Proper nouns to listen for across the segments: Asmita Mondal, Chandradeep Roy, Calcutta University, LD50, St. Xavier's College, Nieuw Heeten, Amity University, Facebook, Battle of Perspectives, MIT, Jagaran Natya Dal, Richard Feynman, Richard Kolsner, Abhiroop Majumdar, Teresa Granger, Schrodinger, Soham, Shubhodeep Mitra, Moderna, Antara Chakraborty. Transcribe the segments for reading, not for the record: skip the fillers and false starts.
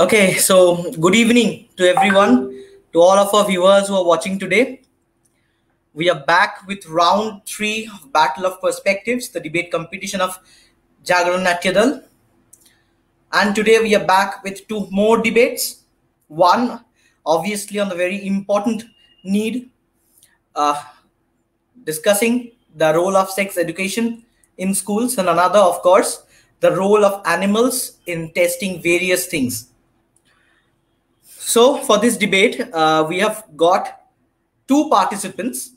Okay, so good evening to everyone, to all of our viewers who are watching today. We are back with round 3 of Battle of Perspectives, the debate competition of Jagaran Natya Dal. And today we are back with 2 more debates. One, obviously, on the very important need, discussing the role of sex education in schools, and another, of course, the role of animals in testing various things. So for this debate, we have got 2 participants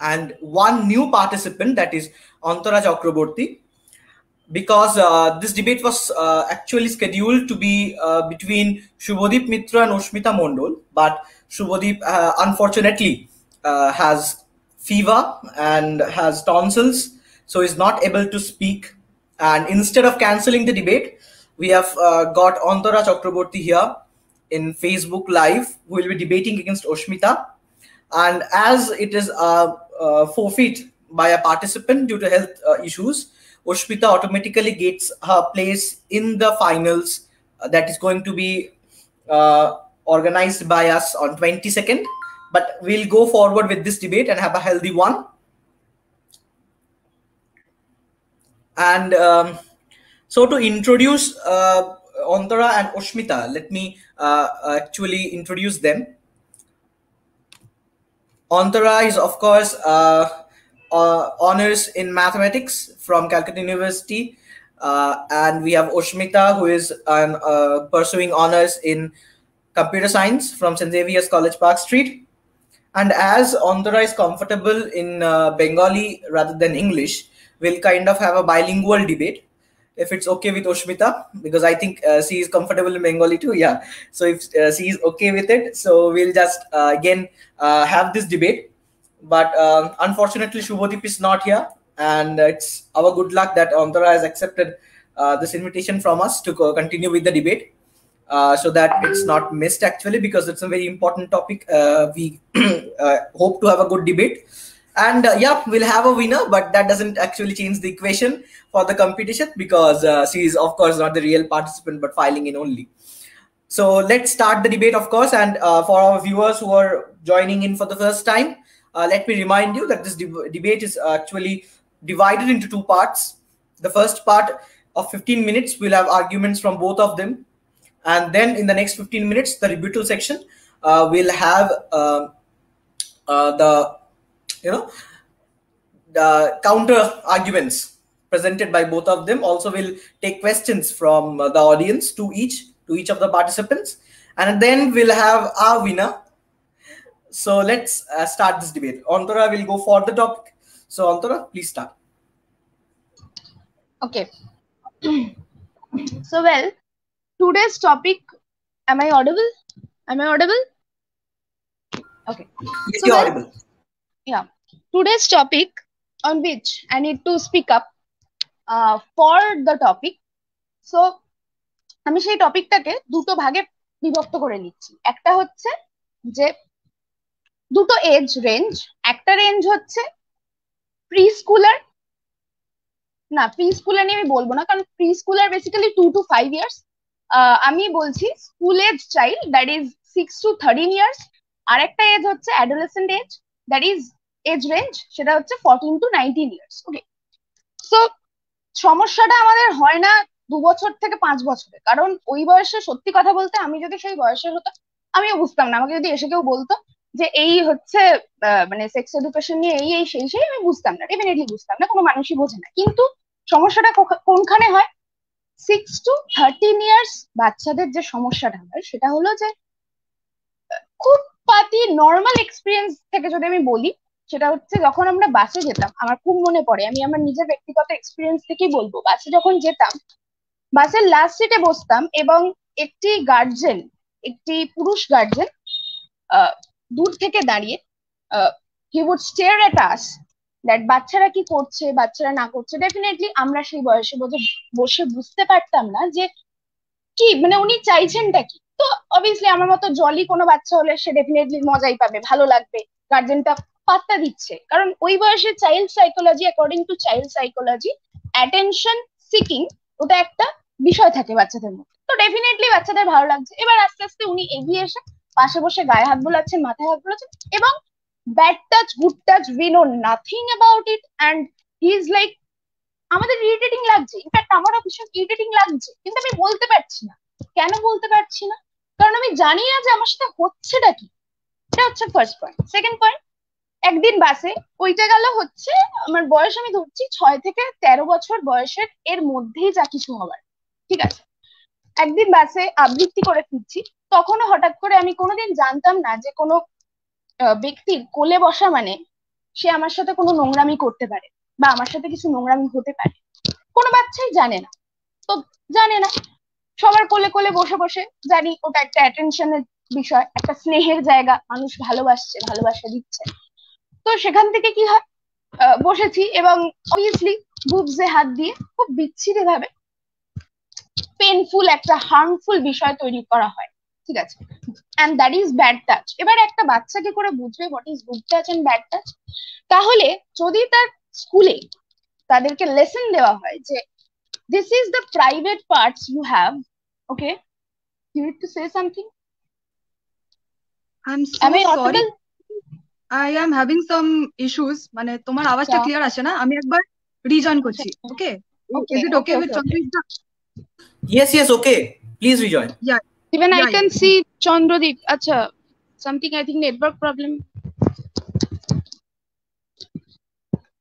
and 1 new participant, that is Antara Chakraborty, because this debate was actually scheduled to be between Shubhodeep Mitra and Asmita Mondal, but Shubhodeep unfortunately has fever and has tonsils, so is not able to speak. And instead of cancelling the debate, we have got Antara Chakraborty here in Facebook Live, who will be debating against Asmita. And as it is forfeit by a participant due to health issues, Asmita automatically gets her place in the finals that is going to be organized by us on 22nd. But we'll go forward with this debate and have a healthy one. And so to introduce Antara and Asmita, let me actually introduce them. Antara is, of course, honors in mathematics from Calcutta University, and we have Asmita, who is pursuing honors in computer science from St. Xavier's College, Park Street. And as Antara is comfortable in Bengali rather than English, we'll kind of have a bilingual debate, if it's okay with Asmita, because I think she is comfortable in Bengali too. Yeah, so if she is okay with it, so we'll just again have this debate. But unfortunately, Shubhodeep is not here, and it's our good luck that Antara has accepted this invitation from us to continue with the debate, so that it's not missed actually, because it's a very important topic. We hope to have a good debate. And yeah, we'll have a winner, but that doesn't actually change the equation for the competition, because she is, of course, not the real participant, but filing in only. So let's start the debate, of course. And for our viewers who are joining in for the first time, let me remind you that this debate is actually divided into 2 parts. The first part of 15 minutes, we'll have arguments from both of them. And then in the next 15 minutes, the rebuttal section, we'll have the counter arguments presented by both of them. Also, we'll take questions from the audience to each of the participants, and then we'll have our winner. So let's start this debate. Antara will go for the topic. So Antara, please start. Okay. So well, today's topic. Am I audible? Am I audible? Okay. Yes, so you're audible. Well, yeah, today's topic on which I need to speak up for the topic. So, আমি সেই টপিকটাকে দুটো ভাগে বিভক্ত করে নিচ্ছি। একটা হচ্ছে যে দুটো এজ রেঞ্জ, একটা রেঞ্জ হচ্ছে প্রি স্কুলার, না প্রি স্কুলার নিয়ে আমি বলবো না, কারণ preschooler basically 2 to 5 years। আমি বলছি school age child, that is 6 to 13 years। আর একটা এজ হচ্ছে adolescent age, that is age range, সেটা হচ্ছে 14 to 19 years. Okay, so সমস্যাটা আমাদের হয় না 2 বছর থেকে 5 বছরে, কারণ ওই বয়সে সত্যি কথা বলতে আমি যদি সেই বয়সে হতাম আমিও বুঝতাম না। আমাকে যদি এসে কেউ বলতো যে এই হচ্ছে মানে সেক্স এডুকেশন নিয়ে এই এই সেই সেই, আমি বুঝতাম না, ডেফিনেটলি বুঝতাম না, কোনো মানুষই বোঝে না। কিন্তু সমস্যাটা কোনখানে হয়, 6 to 13 years বাচ্চাদের যে সমস্যাটা হয় সেটা হলো যে খুব পাতি নর্মাল এক্সপিরিয়েন্স থেকে যদি আমি বলি, সেটা হচ্ছে যখন আমরা বাসে যেতাম, আমার খুব মনে পড়ে, আমি আমার নিজের ব্যক্তিগত এক্সপিরিয়েন্স থেকেই বলবো, বাসে যখন যেতাম বাসের লাস্ট সিটে বসতাম এবং একটি গার্জেন, একটি পুরুষ গার্জেন দূর থেকে দাঁড়িয়ে he would stare at us, that বাচ্চারা কি করছে বাচ্চারা না করছে। ডেফিনেটলি আমরা সেই বয়সে বসে বুঝতে পারতাম না যে কি মানে উনি চাইছেনটা কি। তো অবভিয়াসলি আমার মতো জলি কোনো বাচ্চা হলে সে ডেফিনেটলি মজাই পাবে, ভালো লাগবে, গার্জেনটা পাত্তা দিচ্ছে, কারণ ওই বয়সে child psychology, according to child psychology, attention seeking, ওটা একটা বিষয় থাকে বাচ্চাদের মধ্যে। তো ডেফিনেটলি বাচ্চাদের ভালো লাগছে। এবার আস্তে আস্তে উনি এগিয়ে এসে পাশে বসে গায়ে হাত বোলাচ্ছেন, মাথায় হাত বোলাচ্ছেন, এবং bad touch, good touch, we know nothing about it and he is like আমাদের irritating লাগছে, ইনফ্যাক্ট আমারও ভীষণ irritating লাগছে, কিন্তু আমি বলতে পারছি না। কেন বলতে পারছি না? কারণ আমি জানি না যে আমার সাথে হচ্ছেটা কি। এটা হচ্ছে ফার্স্ট পয়েন্ট। সেকেন্ড পয়েন্ট, একদিন বাসে, ওইটা গেল হচ্ছে আমার বয়স আমি ধরছি 6 থেকে 13 বছর বয়সের এর মধ্যেই যা কিছু হবার, ঠিক আছে। একদিন বাসে আবৃত্তি করে ফিরছি, তখনও হঠাৎ করে আমি কোনোদিন জানতাম না যে কোনো ব্যক্তির কোলে বসা মানে সে আমার সাথে কোনো নোংরামি করতে পারে বা আমার সাথে কিছু নোংরামি হতে পারে। কোনো বাচ্চাই জানে না, তো জানে না, সবার কোলে কোলে বসে বসে, জানি ওটা একটা অ্যাটেনশনের বিষয়, একটা স্নেহের জায়গা, মানুষ ভালোবাসছে, ভালোবাসা দিচ্ছে। তো সেখান থেকে কি হয়, বসেছি এবং অবভিয়াসলি বুবসে হাত দিয়ে খুব বিচ্ছিরি ভাবে পেনফুল একটা হার্মফুল বিষয় তৈরি করা হয়, ঠিক আছে, and that is bad touch. এবার একটা বাচ্চা কি করে বুঝবে what is good touch and bad touch? তাহলে যদি তার স্কুলে তাদেরকে লেসন দেওয়া হয় যে this is the private parts you have, okay, you need to say something. I'm so sorry, I am having some issues, mane tomar awaz ta clear ashe na, ami ekbar rejoin korchi, okay? Is it okay with Chandradeep? Yes, okay, please rejoin. Yeah, even I can see Chandradeep. Acha, something I think network problem,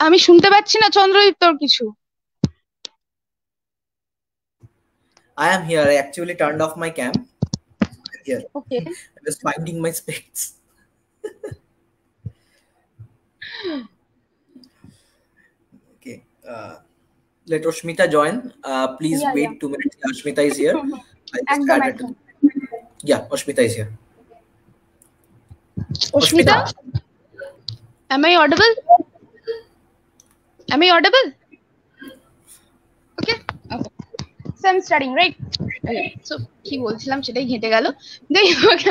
ami shunte pacchi na Chandradeep tor kichu. I am here. I actually turned off my cam. I'm here. Okay. I'm just finding my specs. Okay. Let Asmita join. Please wait 2 minutes. Asmita is here. Yeah, Asmita is here. Asmita? Am I audible? Am I audible? Okay. Okay. So I'm studying, right? Okay. So কি বলছিলাম সেটাই ঘেটে গেল,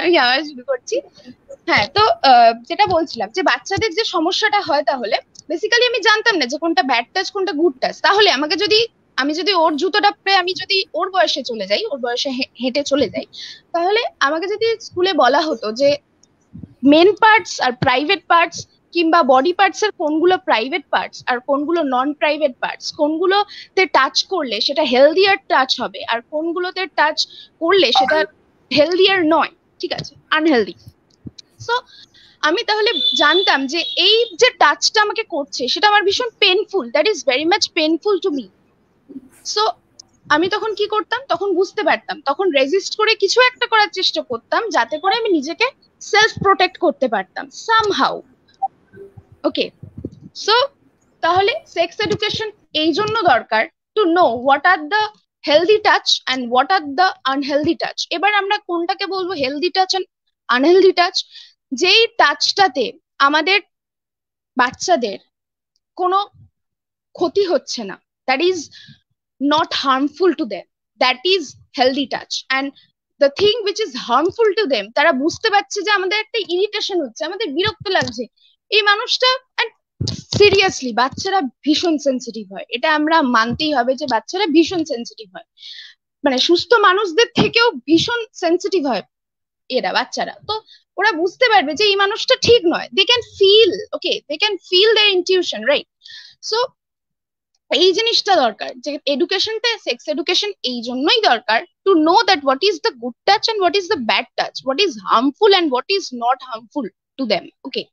আমি আবার শুরু করছি। হ্যাঁ, তো যেটা বলছিলাম যে বাচ্চাদের যে সমস্যাটা হয়, তাহলে বেসিক্যালি আমি জানতাম না যে কোনটা ব্যাড টাচ কোনটা গুড টাচ। তাহলে আমাকে যদি আমি ওর জুতোটা পরে আমি যদি ওর বয়সে চলে যাই, ওর বয়সে হেঁটে চলে যাই, তাহলে আমাকে যদি স্কুলে বলা হতো যে মেন পার্টস আর প্রাইভেট পার্টস, কিংবা বডি পার্টস এর কোনগুলো প্রাইভেট পার্টস আর কোনগুলো নন প্রাইভেট পার্টস, কোনগুলোতে টাচ করলে সেটা হেলদিয়ার টাচ হবে আর কোনগুলোতে টাচ করলে সেটা হেলদিয়ার নয়, ঠিক আছে, আনহেলদি। সো আমি তাহলে জানতাম যে এই যে টাচটা আমাকে করছে সেটা আমার ভীষণ painful, that is very much painful to me. So আমি তখন কি করতাম, তখন বুঝতে পারতাম, তখন রেজিস্ট করে কিছু একটা করার চেষ্টা করতাম যাতে করে আমি নিজেকে সেলফ প্রোটেক্ট করতে পারতাম সামহাউ। ওকে, সো তাহলে সেক্স এডুকেশন এই জন্য দরকার, to know what are the healthy touch and what are the unhealthy touch. এবার আমরা কোনটাকে বলবো healthy touch and unhealthy touch? যেই টাচটাতে আমাদের বাচ্চাদের কোনো ক্ষতি হচ্ছে না, that is not harmful to them, that is healthy touch. And the thing which is harmful to them, তারা বুঝতে পারছে যে আমাদের একটা ইরিটেশন হচ্ছে, আমাদের বিরক্ত লাগছে এই মানুষটা। সিরিয়াসলি বাচ্চারা ভীষণ সেনসিটিভ হয়, এটা আমরা মানতেই হবে যে বাচ্চারা ভীষণ সেনসিটিভ হয়, মানে সুস্থ মানুষদের থেকেও ভীষণ সেনসিটিভ হয় এরা, বাচ্চারা। তো ওরা বুঝতে পারবে যে এই মানুষটা ঠিক নয়, they can feel, okay, they can feel their intuition, right? So এই জিনিসটা দরকার, যে এডুকেশনটা, সেক্স এডুকেশন এই জন্যই দরকার, to know that what is the good touch and what is the bad touch, what is harmful and what is not harmful to them, okay?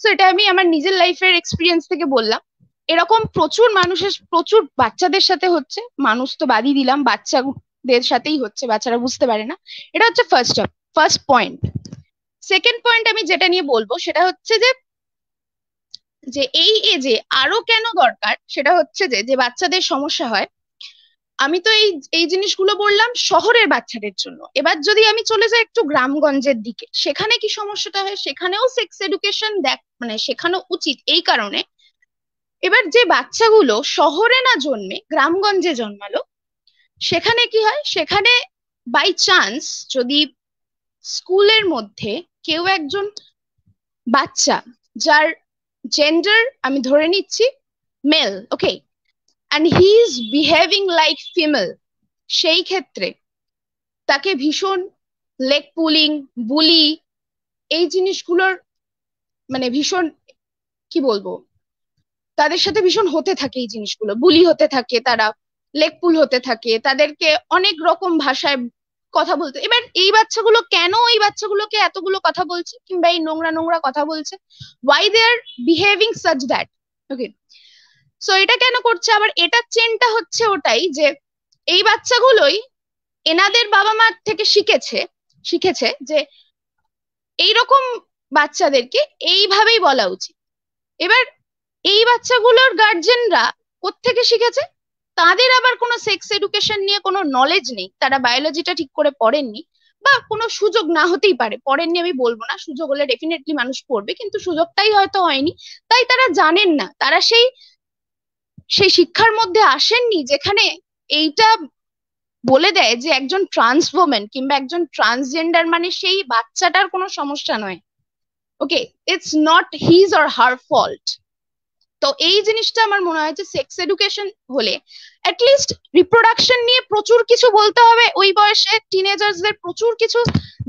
So এটা আমি আমার নিজের লাইফের এক্সপিরিয়েন্স থেকে বললাম। এরকম প্রচুর মানুষের, প্রচুর বাচ্চাদের সাথে হচ্ছে, মানুষ তো বাদই দিলাম, বাচ্চাদের সাথেই হচ্ছে, বাচ্চারা বুঝতে পারে না। এটা হচ্ছে ফার্স্ট পয়েন্ট। সেকেন্ড পয়েন্ট আমি যেটা নিয়ে বলবো সেটা হচ্ছে যে এই এজে আরো কেন দরকার, সেটা হচ্ছে যে বাচ্চাদের সমস্যা হয়, আমি তো এই জিনিসগুলো বললাম শহরের বাচ্চাদের জন্য। এবার যদি আমি চলে যাই একটু গ্রামগঞ্জের দিকে, সেখানে কি সমস্যাটা হয়, সেখানেও সেক্স এডুকেশন মানে শেখানো উচিত এই কারণে। এবার যে বাচ্চাগুলো শহরে না জন্মে গ্রামগঞ্জে জন্মালো, সেখানে কি হয়, সেখানে বাই চান্স যদি স্কুলের মধ্যে কেউ একজন বাচ্চা যার জেন্ডার আমি ধরে নিচ্ছি male, okay, and he is behaving like female, সেই ক্ষেত্রে তাকে ভীষণ লেগ পুলিং, বুলি, এই জিনিসগুলোর মানে ভীষণ কি বলবো, তাদের সাথে ভীষণ হতে থাকে এই জিনিসগুলো, বুলি হতে থাকে, তারা লেগ পুল হতে থাকে, তাদেরকে অনেক রকম ভাষায় কথা বলতে। এবার এই বাচ্চাগুলো কেন এই বাচ্চাগুলোকে এতগুলো কথা বলছে কিংবা এই নোংরা নোংরা কথা বলছে, why they are behaving such that, okay. So এটা কেন করছে, আবার এটা চেনটা হচ্ছে ওটাই যে এই বাচ্চাগুলোই এনাদের বাবা মা থেকে শিখেছে যে এইরকম বাচ্চাদেরকে এইভাবেই বলা উচিত। এবার এই বাচ্চাগুলোর গার্জেনরা কোত্থেকে শিখেছে, তাদের আবার কোনো সেক্স এডুকেশন নিয়ে কোনো নলেজ নেই, তারা বায়োলজিটা ঠিক করে পড়েননি বা কোনো সুযোগ না হতেই পারে, পড়েননি আমি বলবো না, সুযোগ হলে ডেফিনেটলি মানুষ পড়বে, কিন্তু সুযোগটাই হয়তো হয়নি, তাই তারা জানেন না, তারা সেই শিক্ষার মধ্যে আসেননি যেখানে এইটা বলে দেয় যে একজন ট্রান্স ওম্যান কিংবা একজন ট্রান্সজেন্ডার মানে সেই বাচ্চাটার কোনো সমস্যা নয়, okay, it's not his or her fault. তো এই জিনিসটা আমার মনে হয় যে সেক্স এডুকেশন হলে অ্যাটলিস্ট রিপ্রোডাকশন নিয়ে প্রচুর কিছু বলতে হবে, ওই বয়সে টিনেজার্সদের প্রচুর কিছু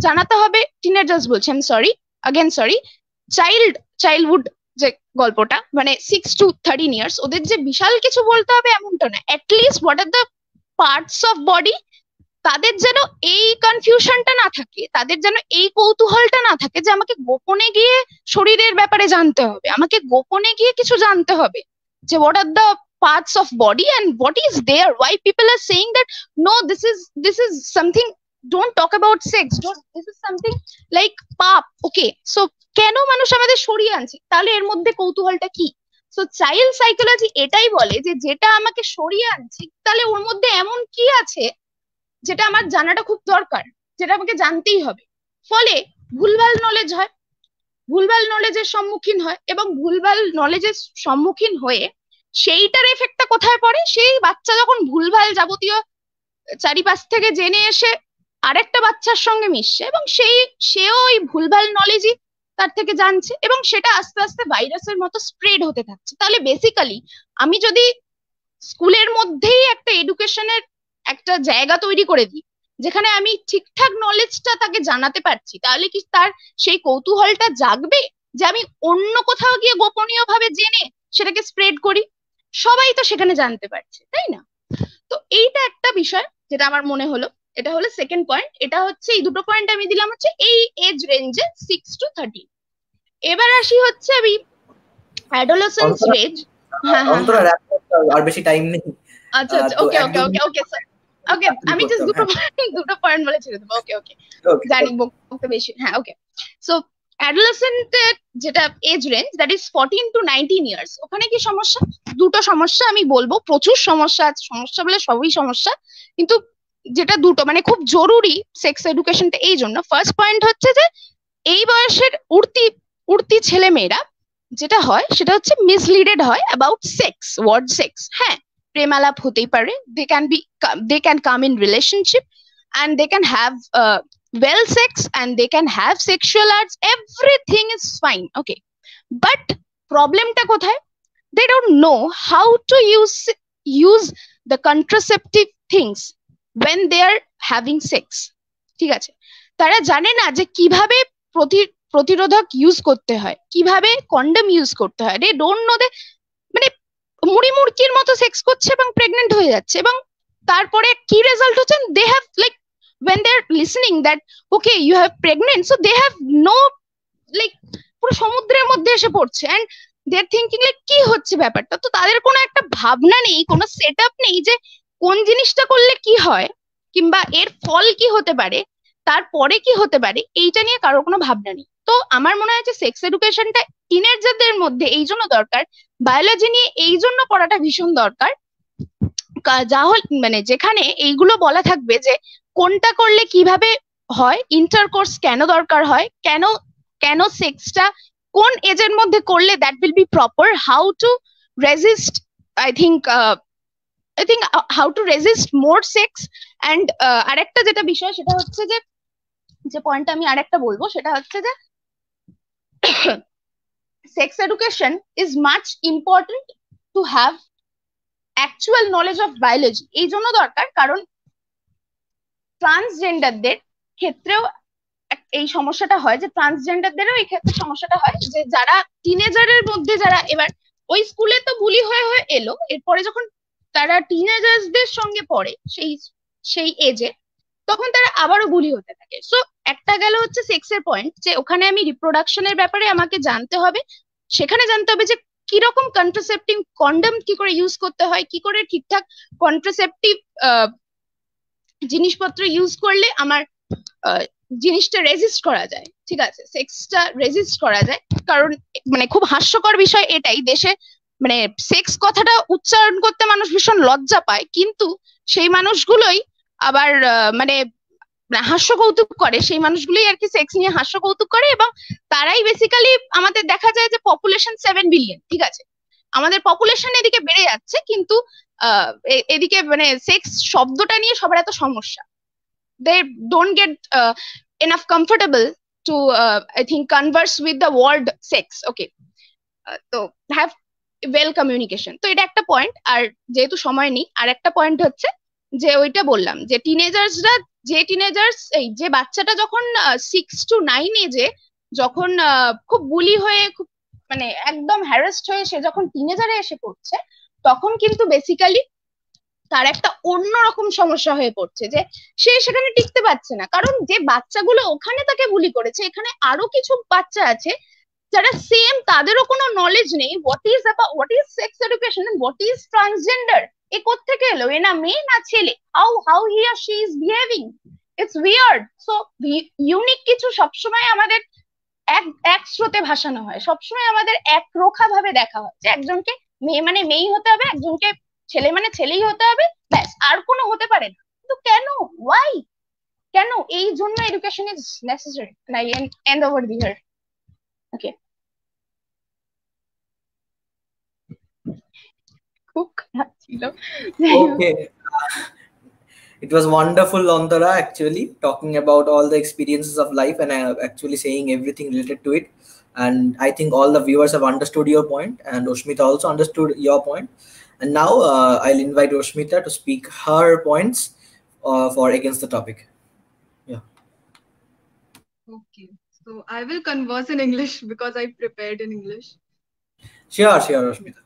জানাতে হবে, টিনেজার্স বলছি আমি, সরি আগেন সরি, চাইল্ডহুড যে গল্পটা মানে 6 to 13 years, ওদের যে বিশাল কিছু বলতে হবে এমনটা না, at least what are the parts of body, তাদের যেন এই কনফিউশনটা না থাকে, তাদের যেন এই কৌতূহলটা না থাকে যে আমাকে গোপনে গিয়ে শরীরের ব্যাপারে জানতে হবে, আমাকে গোপনে গিয়ে কিছু জানতে হবে যে what are the parts of body and what is there, why people are saying that no this is something, don't talk about sex, this is something like pap, okay, so কেন মানুষ আমাদের সরিয়ে আনছে, তাহলে এর মধ্যে কৌতূহলটা কি। সো চাইল্ড সাইকোলজি এটাই বলে যে যেটা আমাকে সরিয়ে আনছে তাহলে ওর মধ্যে এমন কি আছে যেটা আমার জানাটা খুব দরকার, যেটা আমাকে জানতেই হবে, ফলে ভুলভাল নলেজ হয়, ভুলভাল নলেজের সম্মুখীন হয়, এবং ভুলভাল নলেজের সম্মুখীন হয়ে সেইটার এফেক্টটা কোথায় পড়ে, সেই বাচ্চা যখন ভুলভাল যাবতীয় চারিপাশ থেকে জেনে এসে আরেকটা বাচ্চার সঙ্গে মিশছে এবং সেও ওই ভুলভাল নলেজই তার থেকে জানছে এবং সেটা আস্তে আস্তে ভাইরাসের মতো স্প্রেড হতে থাকছে। তাহলে বেসিক্যালি আমি যদি স্কুলের মধ্যেই একটা এডুকেশনের একটা জায়গা তৈরি করে দিই যেখানে আমি ঠিকঠাক নলেজটা তাকে জানাতে পারছি, তাহলে কি তার সেই কৌতূহলটা জাগবে যে আমি অন্য কোথাও গিয়ে গোপনীয় ভাবে জেনে সেটাকে স্প্রেড করি, সবাই তো সেখানে জানতে পারছে, তাই না? তো এইটা একটা বিষয় যেটা আমার মনে হলো, এটা হলো সেকেন্ড পয়েন্ট। এটা হচ্ছে এই দুটো পয়েন্ট আমি দিলাম হচ্ছে এই এজ রেঞ্জে 6 to 13। এবার আসি হচ্ছে আমি অ্যাডোলেসেন্স এজ, হ্যাঁ হ্যাঁ আর বেশি টাইম নেই, আচ্ছা আচ্ছা ওকে ওকে ওকে ওকে স্যার ওকে, আমি জাস্ট দুটো পয়েন্ট বলে ছেড়ে দেব, ওকে ওকে জানি বলতে বেশি, হ্যাঁ ওকে। সো অ্যাডোলেসেন্ট যেটা age range that is 14 to 19 years, ওখানে কি সমস্যা, দুটো সমস্যা আমি বলবো, প্রচুর সমস্যা আছে, সমস্যা বলে সবই সমস্যা, কিন্তু যেটা দুটো মানে খুব জরুরি সেক্স এডুকেশনটা এই জন্য। ফার্স্ট পয়েন্ট হচ্ছে যে এই বয়সের উঠতি ছেলে মেয়েরা যেটা হয় সেটা হচ্ছে মিসলিডেড হয় অ্যাবাউট সেক্স, ওয়ার্ড সেক্স। হ্যাঁ, প্রেমালাপ হতেই পারে, they can come in relationship and they can have well sex and they can have sexual arts, everything is fine, okay. But প্রবলেমটা কোথায়, they don't know how to use the contraceptive things when they are having sex, ঠিক আছে? তারা জানে না যে কিভাবে প্রতিরোধক ইউজ করতে হয়, কিভাবে কন্ডম ইউজ করতে হয়, দে ডোন্ট নো, দে মানে মুড়ি মুড়কির মতো সেক্স করছে এবং প্রেগনেন্ট হয়ে যাচ্ছে, এবং তারপরে কি রেজাল্ট হচ্ছে, they have like when they are listening that okay you have pregnant, so they have no like পুরো সমুদ্রের মধ্যে এসে পড়ছে and they are thinking like কি হচ্ছে ব্যাপারটা। তো তাদের কোনো একটা ভাবনা নেই, কোনো সেটআপ নেই যে কোন জিনিসটা করলে কি হয় কিংবা এর ফল কি হতে পারে, তারপরে কি হতে পারে, এইটা নিয়ে কারো কোনো ভাবনা নেই। তো আমার মনে হয় যে সেক্স এডুকেশনটা টিনেজারদের মধ্যে এই জন্য দরকার, বায়োলজি নিয়ে এই জন্য পড়াটা ভীষণ দরকার, মানে যেখানে এইগুলো বলা থাকবে যে কোনটা করলে কিভাবে হয়, ইন্টারকোর্স কেন দরকার হয়, কেন কেন সেক্সটা কোন এজের মধ্যে করলে that will be proper, how to resist, I think how to resist more sex and আরেকটা যেটা বিষয় সেটা হচ্ছে যে পয়েন্ট আমি আরেকটা বলবো সেটা হচ্ছে যে sex education is much important to have actual knowledge of biology, এই জন্য দরকার, কারণ ট্রান্সজেন্ডারদের ক্ষেত্রেও এই সমস্যাটা হয় যে ট্রান্সজেন্ডারদেরও এই ক্ষেত্রে সমস্যাটা হয় যে যারা টিনেজারের মধ্যে যারা এবার ওই স্কুলে তো বুলি হয়ে হয়ে এলো, এরপরে যখন তারা টিনেজার্সদের সঙ্গে পড়ে সেই এজে তখন তারা আবারও বুলি হতে থাকে। সো একটা গেল হচ্ছে সেক্সের পয়েন্ট, যে ওখানে আমি রিপ্রোডাকশনের ব্যাপারে আমাকে জানতে হবে, সেখানে জানতে হবে যে কিরকম কন্ট্রাসেপটিভ কন্ডম কি করে ইউজ করতে হয়, কি করে ঠিকঠাক কন্ট্রাসেপটিভ জিনিসপত্র ইউজ করলে আমার জিনিসটা রেজিস্ট করা যায়, ঠিক আছে, সেক্সটা রেজিস্ট করা যায়। কারণ মানে খুব হাস্যকর বিষয় এটাই, দেশে মানে সেক্স কথাটা উচ্চারণ করতে মানুষ ভীষণ লজ্জা পায়, কিন্তু সেই মানুষগুলোই আবার মানে হাস্য কৌতুক করে, সেই মানুষগুলোই আর কি সেক্স নিয়ে হাস্য কৌতুক করে, এবং তারাই বেসিক্যালি আমাদের দেখা যায় যে পপুলেশন 7 বিলিয়ন, ঠিক আছে, আমাদের পপুলেশন এদিকে বেড়ে যাচ্ছে, কিন্তু এদিকে মানে সেক্স শব্দটা নিয়ে সবার এত সমস্যা। They don't get enough comfortable to I think converse with the word sex, okay, to have well communication, to eta ekta point. Ar jehetu shomoy nei ar ekta point hocche je oita bollam je teenagers ra je teenagers ei je bachcha ta jokhon 6 to 9 age e jokhon khub bully hoye khub mane ekdom harassed hoye she jokhon teenager e eshe porche tokhon kintu basically তার একটা অন্যরকম সমস্যা হয়ে পড়ছে যে সে সেখানে টিকতে পারছে না, কারণ যে বাচ্চাগুলো ওখানে তাকে বুলি করেছে এখানে আরো কিছু বাচ্চা আছে যারা সেম, তাদেরও কোনো নলেজ নেই what is sex education and what is transgender, এ কোত্থেকে এলো, এ না মেয়ে না ছেলে, how he R she is behaving, it's weird. So unique কিছু সবসময় আমাদের এক স্রোতে ভাসানো হয়, সবসময় আমাদের এক রোখা ভাবে দেখা হয় যে একজনকে মেয়ে মানে মেয়েই হতে হবে, একজনকে ছেলে মানে ছেলেই হতে হবে, ব্যাস আর কোনো হতে পারে না। কিন্তু কেন, ওয়াই, কেন? এই জন্য education is necessary. I and over here, okay, খুব খারাপ ছিল। Okay, it was wonderful Antara, actually talking about all the experiences of life and actually saying everything related to it, and I think all the viewers have understood your point and Asmita also understood your point. And now I'll invite Asmita to speak her points for against the topic. Yeah. Okay. So I will converse in English because I prepared in English. Sure, Asmita.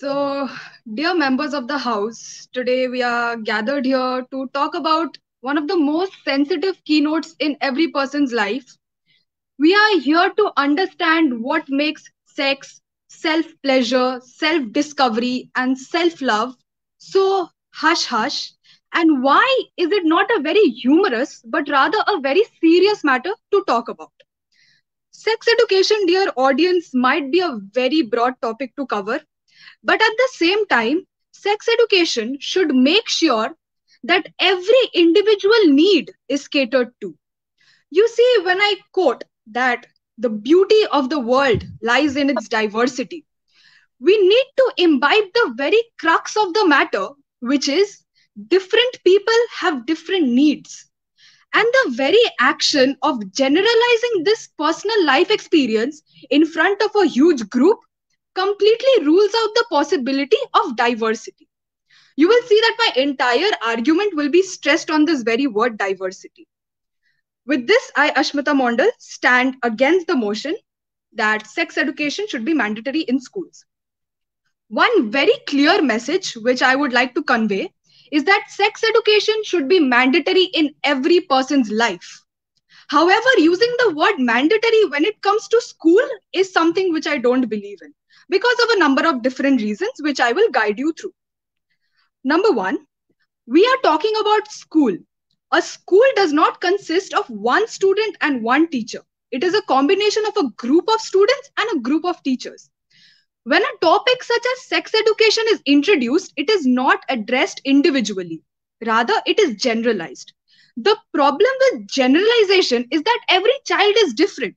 So, dear members of the house, today we are gathered here to talk about one of the most sensitive keynotes in every person's life. We are here to understand what makes sex, self-pleasure, self-discovery, and self-love so hush-hush, and why is it not a very humorous but rather a very serious matter to talk about. Sex education, dear audience, might be a very broad topic to cover, but at the same time, sex education should make sure that every individual need is catered to. You see, when I quote that the beauty of the world lies in its diversity, we need to imbibe the very crux of the matter, which is different people have different needs. And the very action of generalizing this personal life experience in front of a huge group completely rules out the possibility of diversity. You will see that my entire argument will be stressed on this very word, diversity. With this, I, Asmita Mondal, stand against the motion that sex education should be mandatory in schools. One very clear message which I would like to convey is that sex education should be mandatory in every person's life. However, using the word mandatory when it comes to school is something which I don't believe in because of a number of different reasons which I will guide you through. Number one, we are talking about school. A school does not consist of one student and one teacher. It is a combination of a group of students and a group of teachers. When a topic such as sex education is introduced, it is not addressed individually. Rather, it is generalized. The problem with generalization is that every child is different.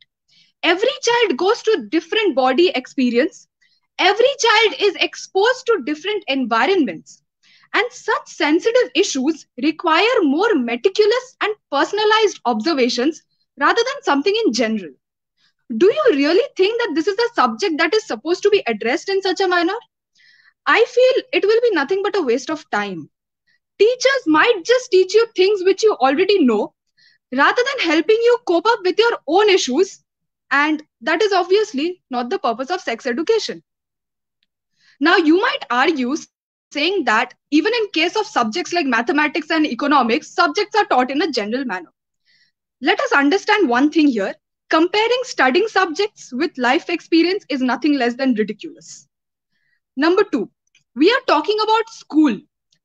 Every child goes to different body experience. Every child is exposed to different environments. And such sensitive issues require more meticulous and personalized observations rather than something in general. Do you really think that this is a subject that is supposed to be addressed in such a manner? I feel it will be nothing but a waste of time. teachers might just teach you things which you already know, rather than helping you cope up with your own issues. And that is obviously not the purpose of sex education. Now, you might argue saying that even in case of subjects like mathematics and economics, subjects are taught in a general manner. Let us understand one thing here. Comparing studying subjects with life experience is nothing less than ridiculous. Number two, we are talking about school,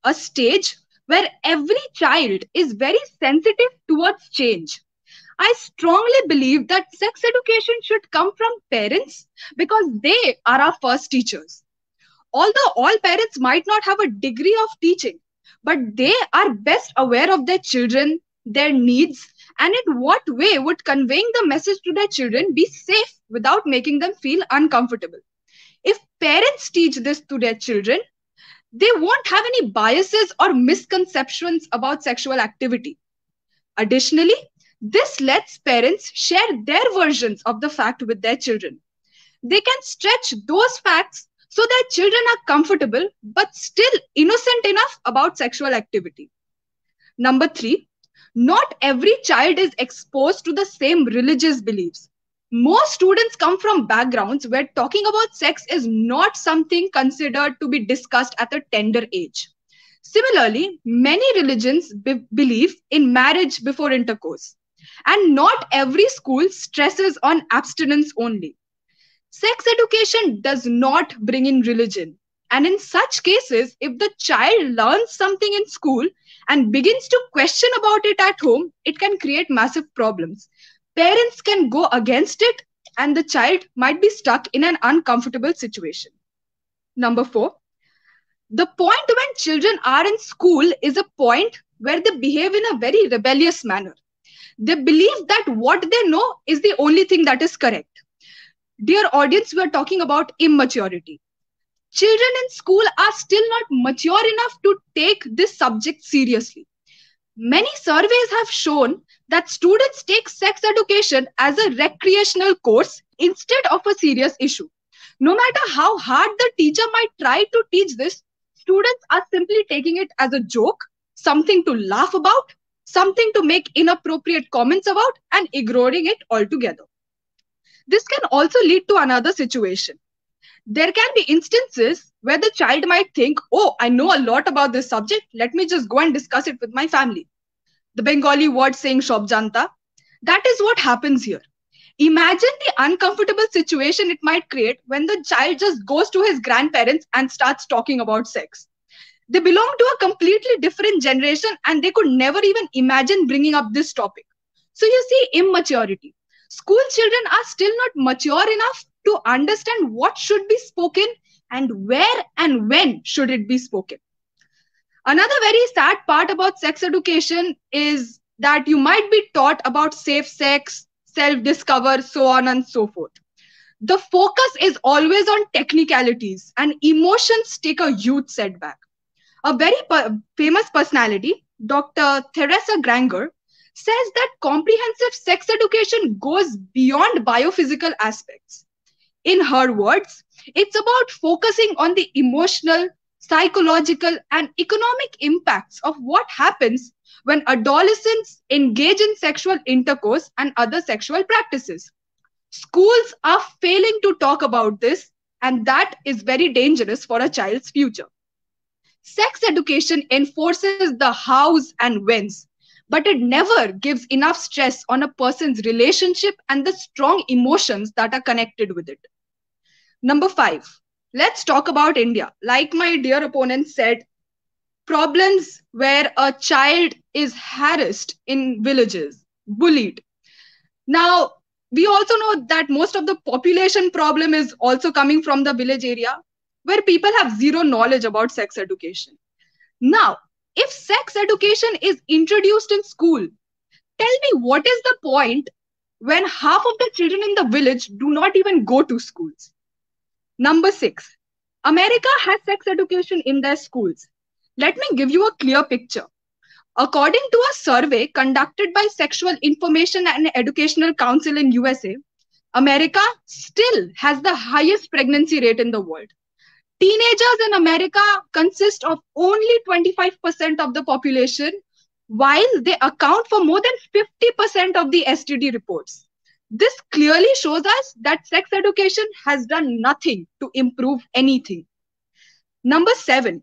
a stage where every child is very sensitive towards change. I strongly believe that sex education should come from parents because they are our first teachers. Although all parents might not have a degree of teaching, but they are best aware of their children, their needs, and in what way would conveying the message to their children be safe without making them feel uncomfortable. If parents teach this to their children, they won't have any biases or misconceptions about sexual activity. Additionally, this lets parents share their versions of the fact with their children. They can stretch those facts so their children are comfortable but still innocent enough about sexual activity. Number three, not every child is exposed to the same religious beliefs. Most students come from backgrounds where talking about sex is not something considered to be discussed at a tender age. Similarly, many religions believe in marriage before intercourse, and not every school stresses on abstinence only. Sex education does not bring in religion. And in such cases, if the child learns something in school and begins to question about it at home, it can create massive problems. Parents can go against it, and the child might be stuck in an uncomfortable situation. Number four, the point when children are in school is a point where they behave in a very rebellious manner. They believe that what they know is the only thing that is correct. Dear audience, we are talking about immaturity. Children in school are still not mature enough to take this subject seriously. Many surveys have shown that students take sex education as a recreational course instead of a serious issue. No matter how hard the teacher might try to teach this, students are simply taking it as a joke, something to laugh about, something to make inappropriate comments about, and ignoring it altogether. This can also lead to another situation. There can be instances where the child might think, oh, I know a lot about this subject. Let me just go and discuss it with my family. The Bengali word saying "shob janta." That is what happens here. Imagine the uncomfortable situation it might create when the child just goes to his grandparents and starts talking about sex. They belong to a completely different generation and they could never even imagine bringing up this topic. So you see immaturity. School children are still not mature enough to understand what should be spoken and where and when should it be spoken. Another very sad part about sex education is that you might be taught about safe sex, self-discover, so on and so forth. The focus is always on technicalities, and emotions take a huge setback. A very famous personality, Dr. Teresa Granger, says that comprehensive sex education goes beyond biophysical aspects. In her words, it's about focusing on the emotional, psychological, and economic impacts of what happens when adolescents engage in sexual intercourse and other sexual practices. Schools are failing to talk about this, and that is very dangerous for a child's future. Sex education enforces the hows and whens, but it never gives enough stress on a person's relationship and the strong emotions that are connected with it. Number five, let's talk about India. Like my dear opponent said, problems where a child is harassed in villages, bullied. Now, we also know that most of the population problem is also coming from the village area where people have zero knowledge about sex education. Now, if sex education is introduced in school, tell me what is the point when half of the children in the village do not even go to schools? Number six, America has sex education in their schools. Let me give you a clear picture. According to a survey conducted by Sexual Information and Educational Council in USA, America still has the highest pregnancy rate in the world. Teenagers in America consist of only 25% of the population, while they account for more than 50% of the STD reports. This clearly shows us that sex education has done nothing to improve anything. Number 7,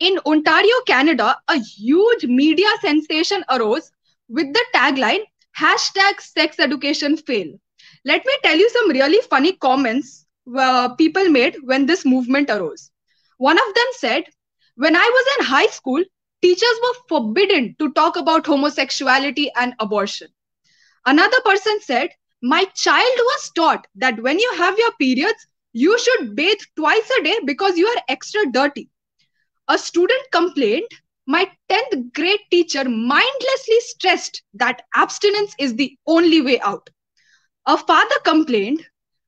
in Ontario, Canada, a huge media sensation arose with the tagline, #SexEducationFail. Let me tell you some really funny comments people made when this movement arose. One of them said, when I was in high school, teachers were forbidden to talk about homosexuality and abortion. Another person said, my child was taught that when you have your periods, you should bathe twice a day because you are extra dirty. A student complained, my 10th grade teacher mindlessly stressed that abstinence is the only way out. A father complained,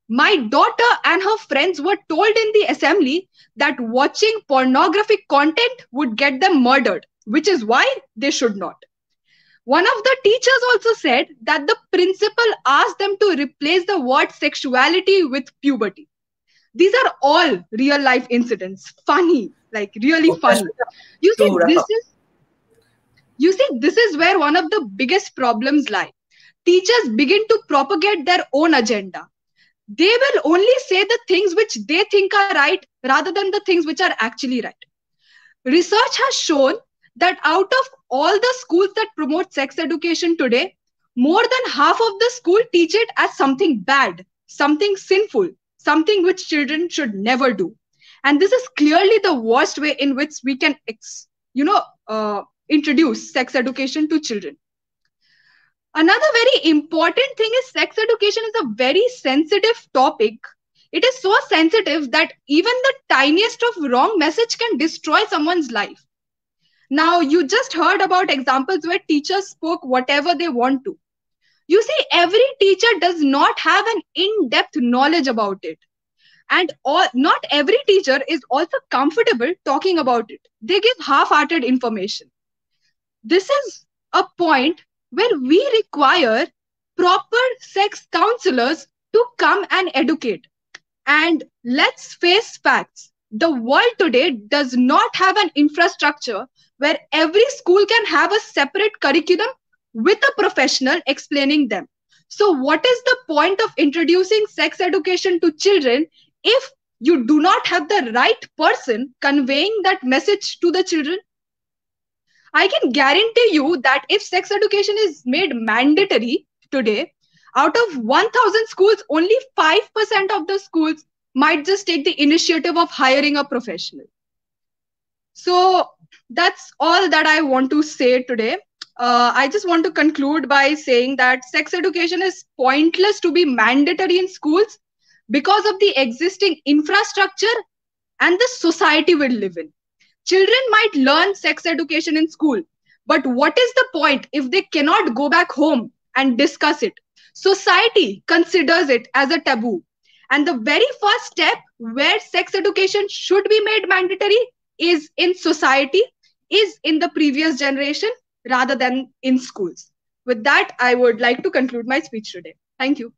my daughter and her friends were told in the assembly that watching pornographic content would get them murdered, which is why they should not. One of the teachers also said that the principal asked them to replace the word sexuality with puberty. These are all real life incidents. Funny, like really funny. You see, this is where one of the biggest problems lie. Teachers begin to propagate their own agenda. They will only say the things which they think are right rather than the things which are actually right. Research has shown that out of all the schools that promote sex education today, more than half of the school teach it as something bad, something sinful, something which children should never do. And this is clearly the worst way in which we can, introduce sex education to children. Another very important thing is sex education is a very sensitive topic. It is so sensitive that even the tiniest of wrong message can destroy someone's life. Now, you just heard about examples where teachers spoke whatever they want to. You see, every teacher does not have an in-depth knowledge about it. And not every teacher is also comfortable talking about it. They give half-hearted information. This is a point where we require proper sex counselors to come and educate. And let's face facts. The world today does not have an infrastructure where every school can have a separate curriculum with a professional explaining them. So what is the point of introducing sex education to children if you do not have the right person conveying that message to the children? I can guarantee you that if sex education is made mandatory today, out of 1,000 schools, only 5% of the schools might just take the initiative of hiring a professional. So that's all that I want to say today. I just want to conclude by saying that sex education is pointless to be mandatory in schools because of the existing infrastructure and the society we live in. Children might learn sex education in school, but what is the point if they cannot go back home and discuss it? Society considers it as a taboo. And the very first step where sex education should be made mandatory is in society, is in the previous generation rather than in schools. With that, I would like to conclude my speech today. Thank you.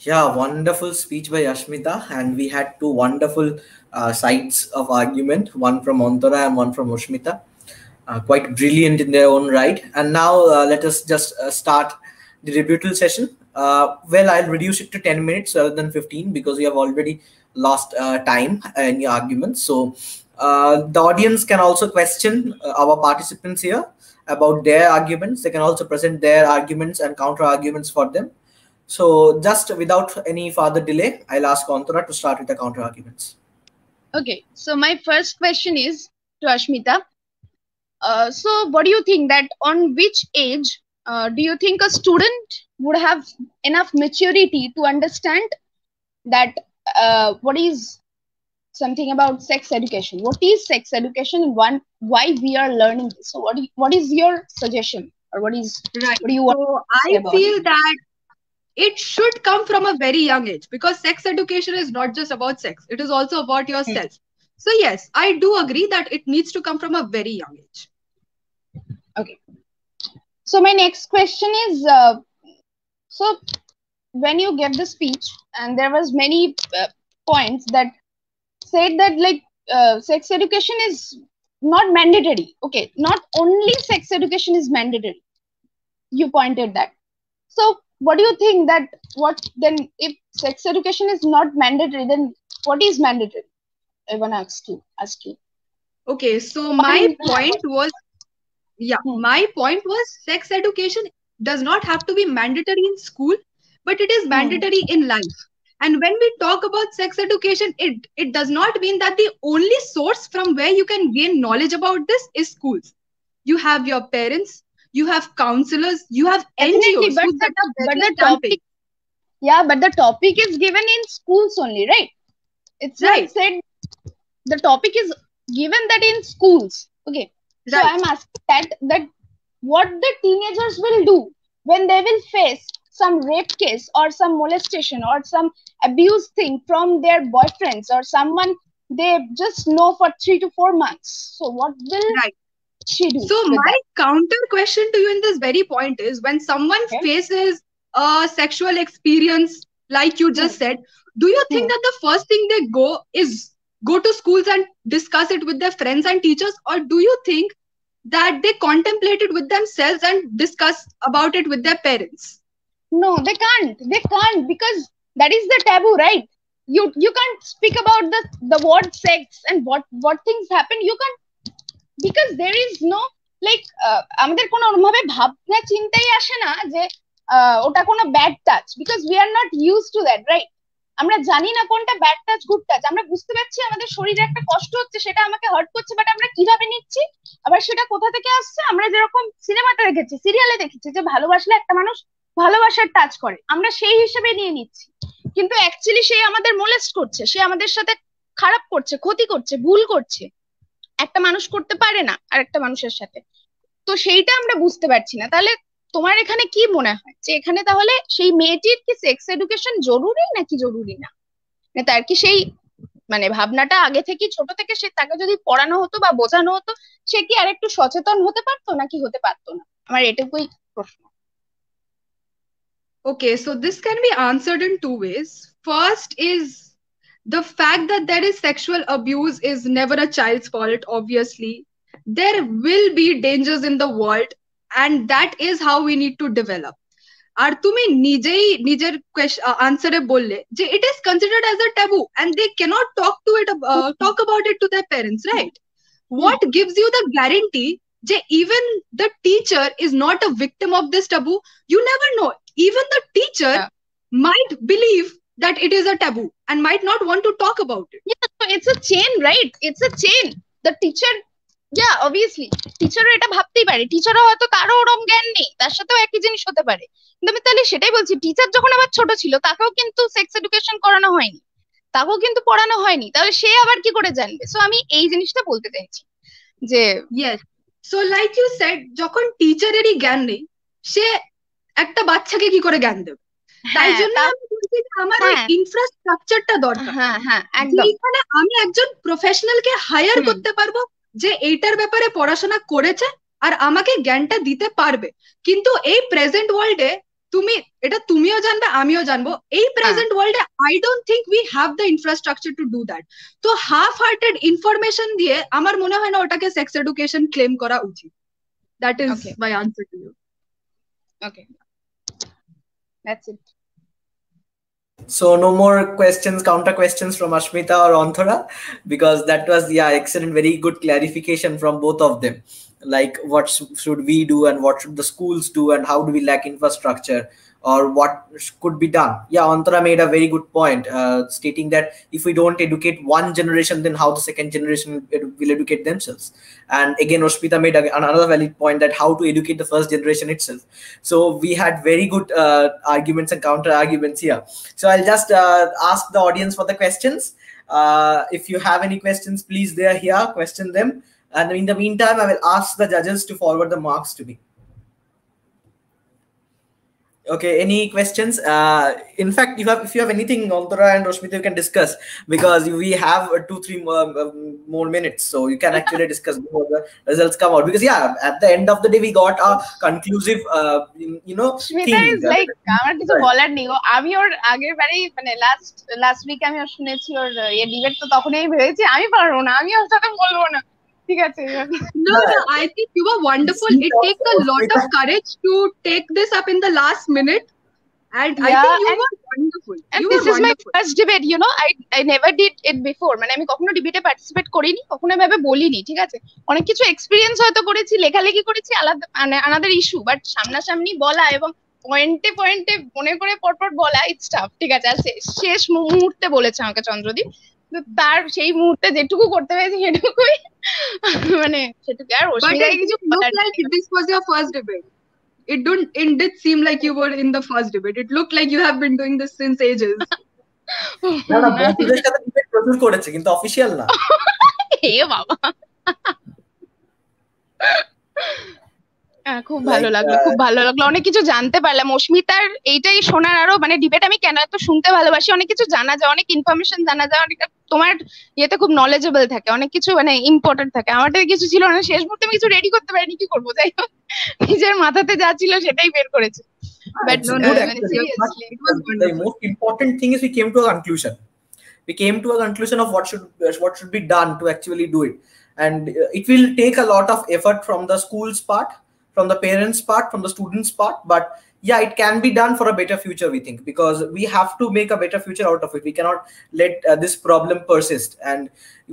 Yeah, wonderful speech by Asmita, and we had two wonderful sides of argument, one from Antara and one from Asmita, quite brilliant in their own right. And now let us just start the rebuttal session. Well, I'll reduce it to 10 minutes rather than 15 because we have already lost time in your arguments. So the audience can also question our participants here about their arguments. They can also present their arguments and counter arguments for them. So just without any further delay, I'll ask Antara to start with the counter arguments. Okay, so my first question is to Asmita. So what do you think that on which age do you think a student would have enough maturity to understand that what is something about sex education? What is sex education and why we are learning this? So what is your suggestion or what is right. What do you want to say about? I feel that it should come from a very young age because sex education is not just about sex. It is also about yourself. So yes, I do agree that it needs to come from a very young age. Okay. So my next question is, so when you give the speech, and there was many points that said that like sex education is not mandatory. Okay, not only sex education is mandatory. You pointed that. So what do you think that what then if sex education is not mandatory, then what is mandatory? I want to ask you. Okay, so my point was, my point was sex education does not have to be mandatory in school, but it is mandatory in life. And when we talk about sex education, it does not mean that the only source from where you can gain knowledge about this is schools. You have your parents, you have counselors, you have NGOs. But the topic is given in schools only, right? It's right. Said the topic is given that in schools. Okay. Right. So I'm asking that what the teenagers will do when they will face some rape case or some molestation or some abuse thing from their boyfriends or someone they just know for 3 to 4 months. So what will she do? So my counter question to you in this very point is, when someone faces a sexual experience, like you just said, do you think that the first thing they go to schools and discuss it with their friends and teachers? Or do you think that they contemplate it with themselves and discuss about it with their parents? No, they can't. They can't, because that is the taboo, right? You can't speak about the word sex and what things happen. You can't, because there is no, like, bad touch, because we are not used to that, right? আমরা জানি না কোনটা bad touch good touch. আমরা বুঝতে পারছি আমাদের শরীরে একটা কষ্ট হচ্ছে, সেটা আমাকে হার্ট করছে, বাট আমরা কিভাবে নিচ্ছি, আবার সেটা কোথা থেকে আসছে। আমরা যেরকম সিনেমাতে দেখেছি, সিরিয়ালে দেখেছি যে ভালোবাসলে একটা মানুষ ভালোবাসার টাচ করে, আমরা সেই হিসেবে নিয়ে নিচ্ছি, কিন্তু অ্যাকচুয়ালি সে আমাদের মোলেস্ট করছে, সে আমাদের সাথে খারাপ করছে, ক্ষতি করছে, ভুল করছে। একটা মানুষ করতে পারে না আর একটা মানুষের সাথে, তো সেইটা আমরা বুঝতে পারছি না। তাহলে তোমার এখানে কি মনে হয় যে এখানে তাহলে সেই মেয়েটির কি সেক্স এডুকেশন জরুরি নাকি জরুরি না? তার কি সেই মানে ভাবনাটা আগে থেকে, ছোট থেকে তাকে যদি পড়ানো হতো বা বোঝানো হতো, সে কি আর একটু সচেতন হতে পারতো নাকি হতে পারতো না? আমার এটুকুই প্রশ্ন। Okay, so this can be answered in two ways. First is the fact that there is sexual abuse is never a child's fault, obviously. There will be dangers in the world. And that is how we need to develop. Ar tumi nijei nijer answer e bolle je it is considered as a taboo and they cannot talk about it to their parents, right? What gives you the guarantee je even the teacher is not a victim of this taboo? You never know. Even the teacher might believe that it is a taboo and might not want to talk about it. Yeah, so it's a chain, right? It's a chain. The teacher, obviously, টিচারও এটা ভাবতেই পারে, টিচারও হয়তো কারো ওরকম জ্ঞান নেই, তার সাথেও একই জিনিস হতে পারে। কিন্তু আমি তাহলে সেটাই বলছি, টিচার যখন আবার ছোট ছিল তাকেও কিন্তু সেক্স এডুকেশন করানো হয়নি, তাকেও কিন্তু পড়ানো হয়নি, তাহলে সে আবার কি করে জানবে? সো আমি এই জিনিসটা বলতে চাইছি যে yes, so like you said, যখন টিচারেরই জ্ঞান নেই সে একটা বাচ্চাকে কি করে জ্ঞান দেবে? তাই জন্য আমার ইনফ্রাস্ট্রাকচারটা দরকার। এখানে আমি একজন প্রফেশনাল কে হায়ার করতে পারবো যে এইটার ব্যাপারে পড়াশোনা করেছে আর আমাকে জ্ঞানটা দিতে পারবে। কিন্তু এই প্রেজেন্ট ওয়ার্ল্ডে তুমি এটা তুমিও জানবে আমিও জানবো, এই প্রেজেন্ট ওয়ার্ল্ডে I don't think we have the infrastructure to do that. তো হাফ হার্টেড ইনফরমেশন দিয়ে আমার মনে হয় না ওটাকে সেক্স এডুকেশন ক্লেম করা উচিত। That is my answer to you. Okay, that's it. So no more questions, counter questions from Asmita or Antara, because that was excellent, very good clarification from both of them. Like what should we do and what should the schools do and how do we lack infrastructure or what could be done? Yeah, Antara made a very good point stating that if we don't educate one generation, then how the second generation will educate themselves. And again, Asmita made another valid point that how to educate the first generation itself. So we had very good arguments and counter arguments here. So I'll just ask the audience for the questions. If you have any questions, please, they are here, question them. And in the meantime, I will ask the judges to forward the marks to me. Okay, any questions? In fact, if you have anything, Antara and Asmita, you can discuss, because we have 2-3 more minutes, so you can actually discuss before the results come out. Because yeah, at the end of the day, we got a conclusive, you know. Asmita is like, I want to say, I'm your very last week. I'm your debate. So talk nahi bheje. I'm paro na. I'm your sathe bolbo na. No, I think you were wonderful. It takes a lot of courage to take this up in the last minute. And yeah, I think you were wonderful. And you this is wonderful. My first debate, you know, I never did it before. I mean, I didn't participate in debate, I didn't participate in debate. I experience another issue, but I পয়েন্টে পয়েন্টে মনে করে পরপর বলা it's tough ঠিক আছে আর শেষ মুহূর্তে বলেছে আমাকে চন্দ্রদীপ তো তার সেই মুহূর্তে যেটুকু করতে হয়েছে সেটুকুই মানে সেটুকু আর অসুবিধা কিছু look like this was your first debate it don't it did seem like you were in the first debate it look like you have been doing this since ages না না বন্ধুদের সাথে ডিবেট প্রচুর করেছে কিন্তু অফিশিয়াল না এ বাবা খুব ভালো লাগলো অনেক কিছু জানতে পারলাম অস্মিতার এইটাই শোনার আরো মানে ডিবেট আমি কেন এত শুনতে ভালোবাসি অনেক কিছু জানা যায় অনেক ইনফরমেশন জানা যায় অনেক তোমার ইয়েতে খুব নলেজেবল থাকে অনেক কিছু মানে ইম্পর্টেন্ট থাকে আমাদের কিছু ছিল না শেষ মুহূর্তে আমি কিছু রেডি করতে পারিনি কি করবো যাই হোক নিজের মাথাতে যা ছিল সেটাই বের করেছি but seriously it was the most important thing is we came to a conclusion of what should be done to actually do it, and it will take a lot of effort from the school's part, from the parents' part, from the students' part, but yeah, it can be done for a better future, we think, because we have to make a better future out of it. We cannot let this problem persist, and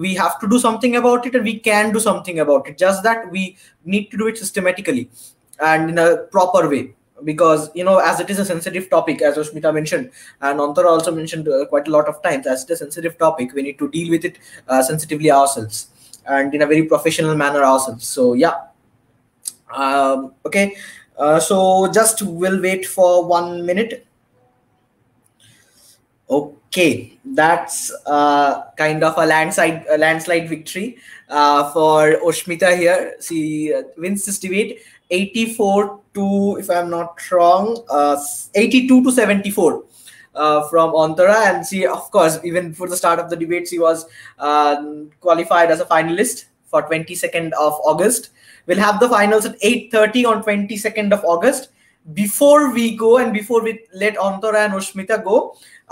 we have to do something about it, and we can do something about it, just that we need to do it systematically and in a proper way, because, you know, as it is a sensitive topic, as Asmita mentioned, and Antara also mentioned quite a lot of times, as it is a sensitive topic, we need to deal with it sensitively ourselves and in a very professional manner ourselves. So yeah. Okay, so just we'll wait for 1 minute. Okay, that's kind of a landslide victory for Asmita here. She wins this debate 84 to, if I'm not wrong, 82 to 74. From Antara, and she, of course, even for the start of the debate, she was qualified as a finalist for 22nd of August. We'll have the finals at 8:30 on 22nd of August. Before we go and before we let Antara and Asmita go,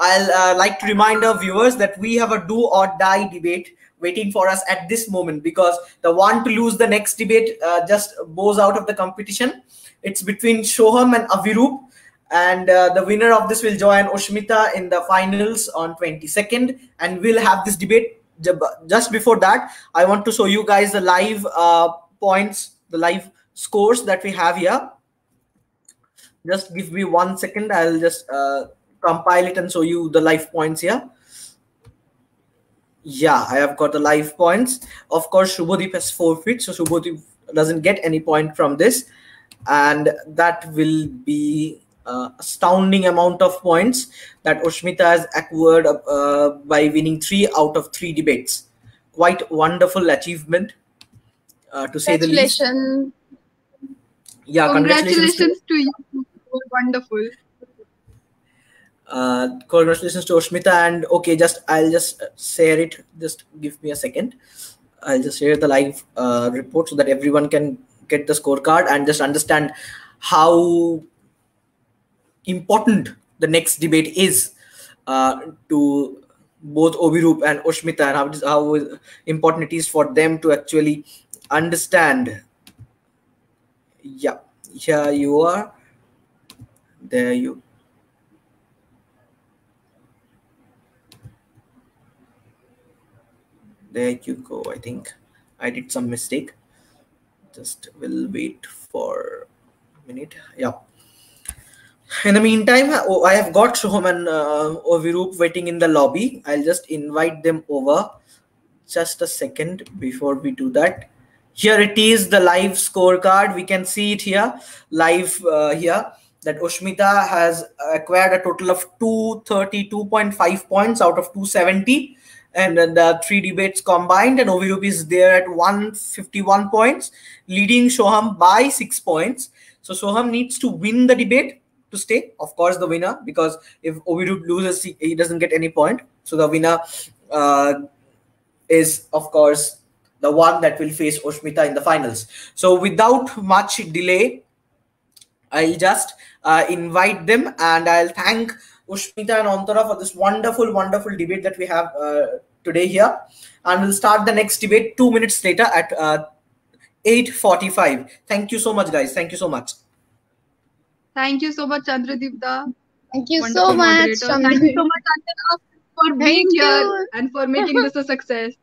I'll like to remind our viewers that we have a do or die debate waiting for us at this moment, because the one to lose the next debate just goes out of the competition. It's between Soham and Abhiroop, and the winner of this will join Asmita in the finals on 22nd, and we'll have this debate. Just before that, I want to show you guys the live points, the live scores that we have here. Just give me 1 second. I'll just compile it and show you the live points here. Yeah, I have got the live points. Of course, Shubhodeep has forfeit, so Shubhodeep doesn't get any point from this, and that will be astounding amount of points that Asmita has acquired by winning 3 out of 3 debates. Quite wonderful achievement, to say the least. Yeah, congratulations to you. Wonderful. Congratulations to Asmita. And okay, I'll just share it. Just give me a second. I'll just share the live report so that everyone can get the scorecard and just understand how important the next debate is to both Abhiroop and Asmita, and how important it is for them to actually understand. Yeah, here you are, there you go. I think I did some mistake. Just will wait for a minute. Yeah, in the meantime, I have got Soham and Abhiroop waiting in the lobby. I'll just invite them over. Just a second before we do that. Here it is, the live scorecard. We can see it here, live here, that Asmita has acquired a total of 232.5 points out of 270. And then the 3 debates combined, and Abhiroop is there at 151 points, leading Soham by 6 points. So Soham needs to win the debate to stay. Of course, the winner, because if Abhiroop loses, he doesn't get any point. So the winner is, of course, the one that will face Asmita in the finals. So without much delay, I'll just invite them, and I'll thank Asmita and Antara for this wonderful, wonderful debate that we have today here. And we'll start the next debate 2 minutes later at 8:45. Thank you so much, guys. Thank you so much. Thank you so much, Chandradeep da. Thank you so much. Thank you so much, Antara, for being here and for making this a success.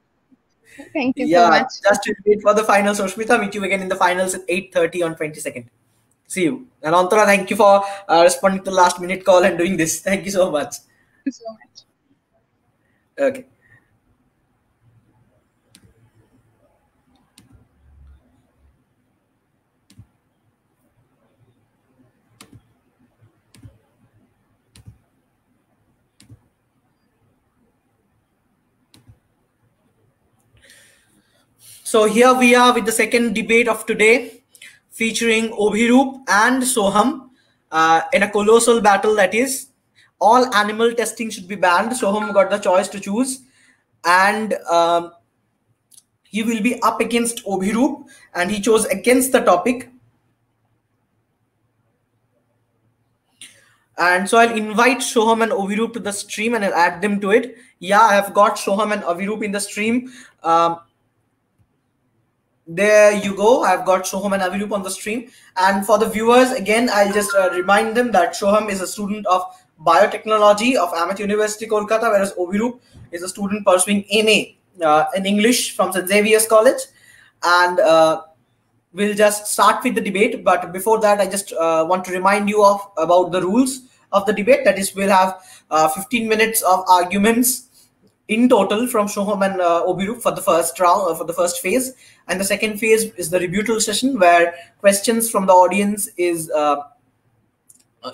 Thank you so much. Just wait for the finals. Asmita, meet you again in the finals at 8:30 on 22nd. See you. And Antara, thank you for responding to the last minute call and doing this. Thank you so much. Thank you so much. Okay. So here we are with the second debate of today, featuring Abhiroop and Soham in a colossal battle that is, all animal testing should be banned. Soham got the choice to choose, and he will be up against Abhiroop, and he chose against the topic. And so I'll invite Soham and Abhiroop to the stream, and I'll add them to it. Yeah, I have got Soham and Abhiroop in the stream. There you go. I've got Soham and Abhiroop on the stream. And for the viewers, again, I'll just remind them that Soham is a student of biotechnology of Amity University, Kolkata, whereas Abhiroop is a student pursuing MA in English from St. Xavier's College. And we'll just start with the debate. But before that, I just want to remind you about the rules of the debate. That is, we'll have 15 minutes of arguments in total from Soham and Abhiroop for the first round, for the first phase, and the second phase is the rebuttal session, where questions from the audience is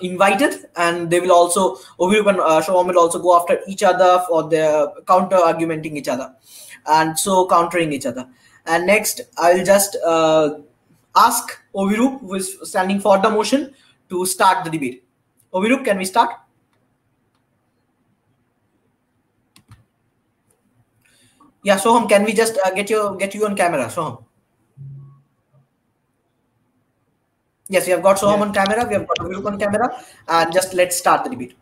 invited, and they will also, Abhiroop and Soham will also go after each other for their counter-argumenting each other, and so countering each other. And next, I'll just ask Abhiroop, who is standing for the motion, to start the debate. Abhiroop, can we start? Yeah, Soham, can we just get you on camera, Soham? Yes, we have got Soham on camera. We have got Abhiroop on camera, and just let's start the debate.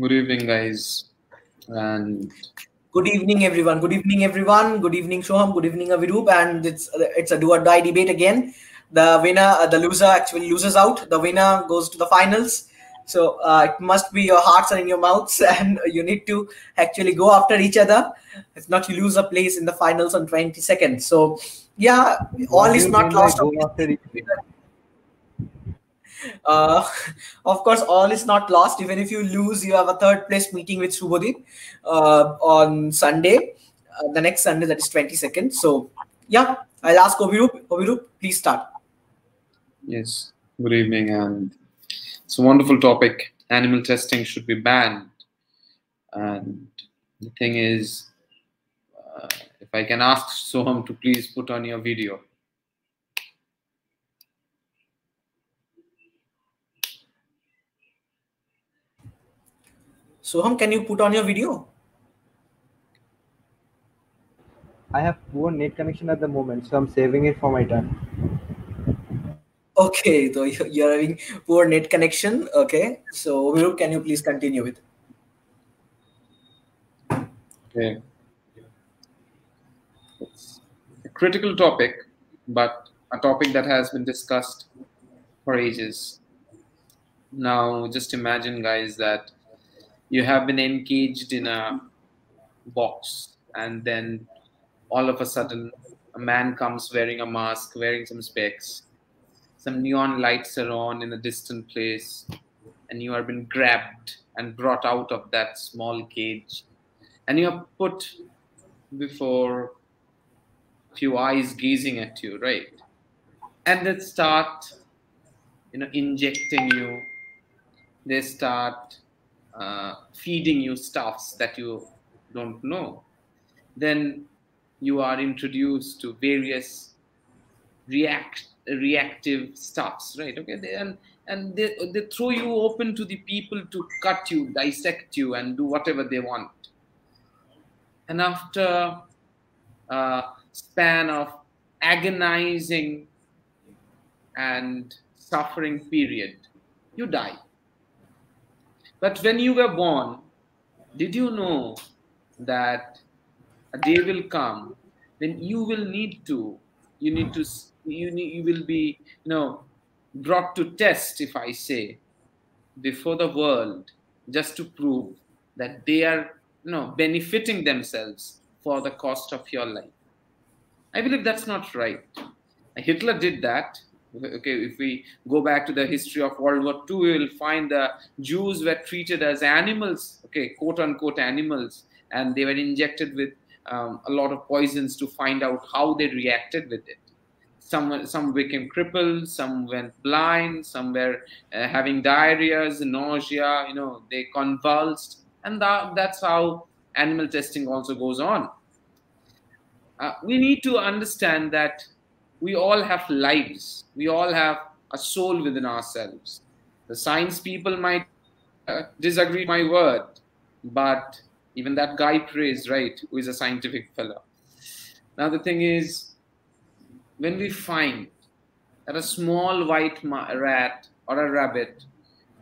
Good evening, guys, and good evening, everyone. Good evening, everyone. Good evening, Soham. Good evening, Abhiroop. And it's a do or die debate again. The winner, the loser actually loses out. The winner goes to the finals. So it must be your hearts are in your mouths, and you need to actually go after each other. If not, you lose a place in the finals on 22nd. So yeah, all is not lost. Of course, all is not lost. Even if you lose, you have a third place meeting with Shubhodeep on Sunday, the next Sunday, that is 22nd. So yeah, I'll ask Abhiroop. Abhiroop, please start. Yes, good evening, and it's a wonderful topic. Animal testing should be banned. And the thing is, if I can ask Soham to please put on your video. Soham, can you put on your video? I have poor net connection at the moment, so I'm saving it for my time. Okay, so you're having poor net connection. Okay, so Abhiroop, can you please continue with it? Okay. It's a critical topic, but a topic that has been discussed for ages. Now, just imagine, guys, that you have been encaged in a box, and then all of a sudden, a man comes wearing a mask, wearing some specs. Some neon lights are on in a distant place, and you are being grabbed and brought out of that small cage, and you are put before a few eyes gazing at you, right? And they start, injecting you. They start feeding you stuffs that you don't know. Then you are introduced to various reactive stuffs, right? Okay, and they throw you open to the people to cut you, dissect you, and do whatever they want. And after a span of agonizing and suffering period, you die. But when you were born, did you know that a day will come when you will need to, you will be, you know, brought to test, if I say, before the world, just to prove that they are, you know, benefiting themselves for the cost of your life. I believe that's not right. Hitler did that. Okay, if we go back to the history of World War II, we will find the Jews were treated as animals, okay, quote-unquote animals, and they were injected with a lot of poisons to find out how they reacted with it. Some became crippled, some went blind, some were having diarrhea, nausea, you know, they convulsed. And that's how animal testing also goes on. We need to understand that we all have lives. We all have a soul within ourselves. The science people might disagree with my word, but even that guy prays, right, who is a scientific fellow. Now the thing is, when we find that a small white rat or a rabbit,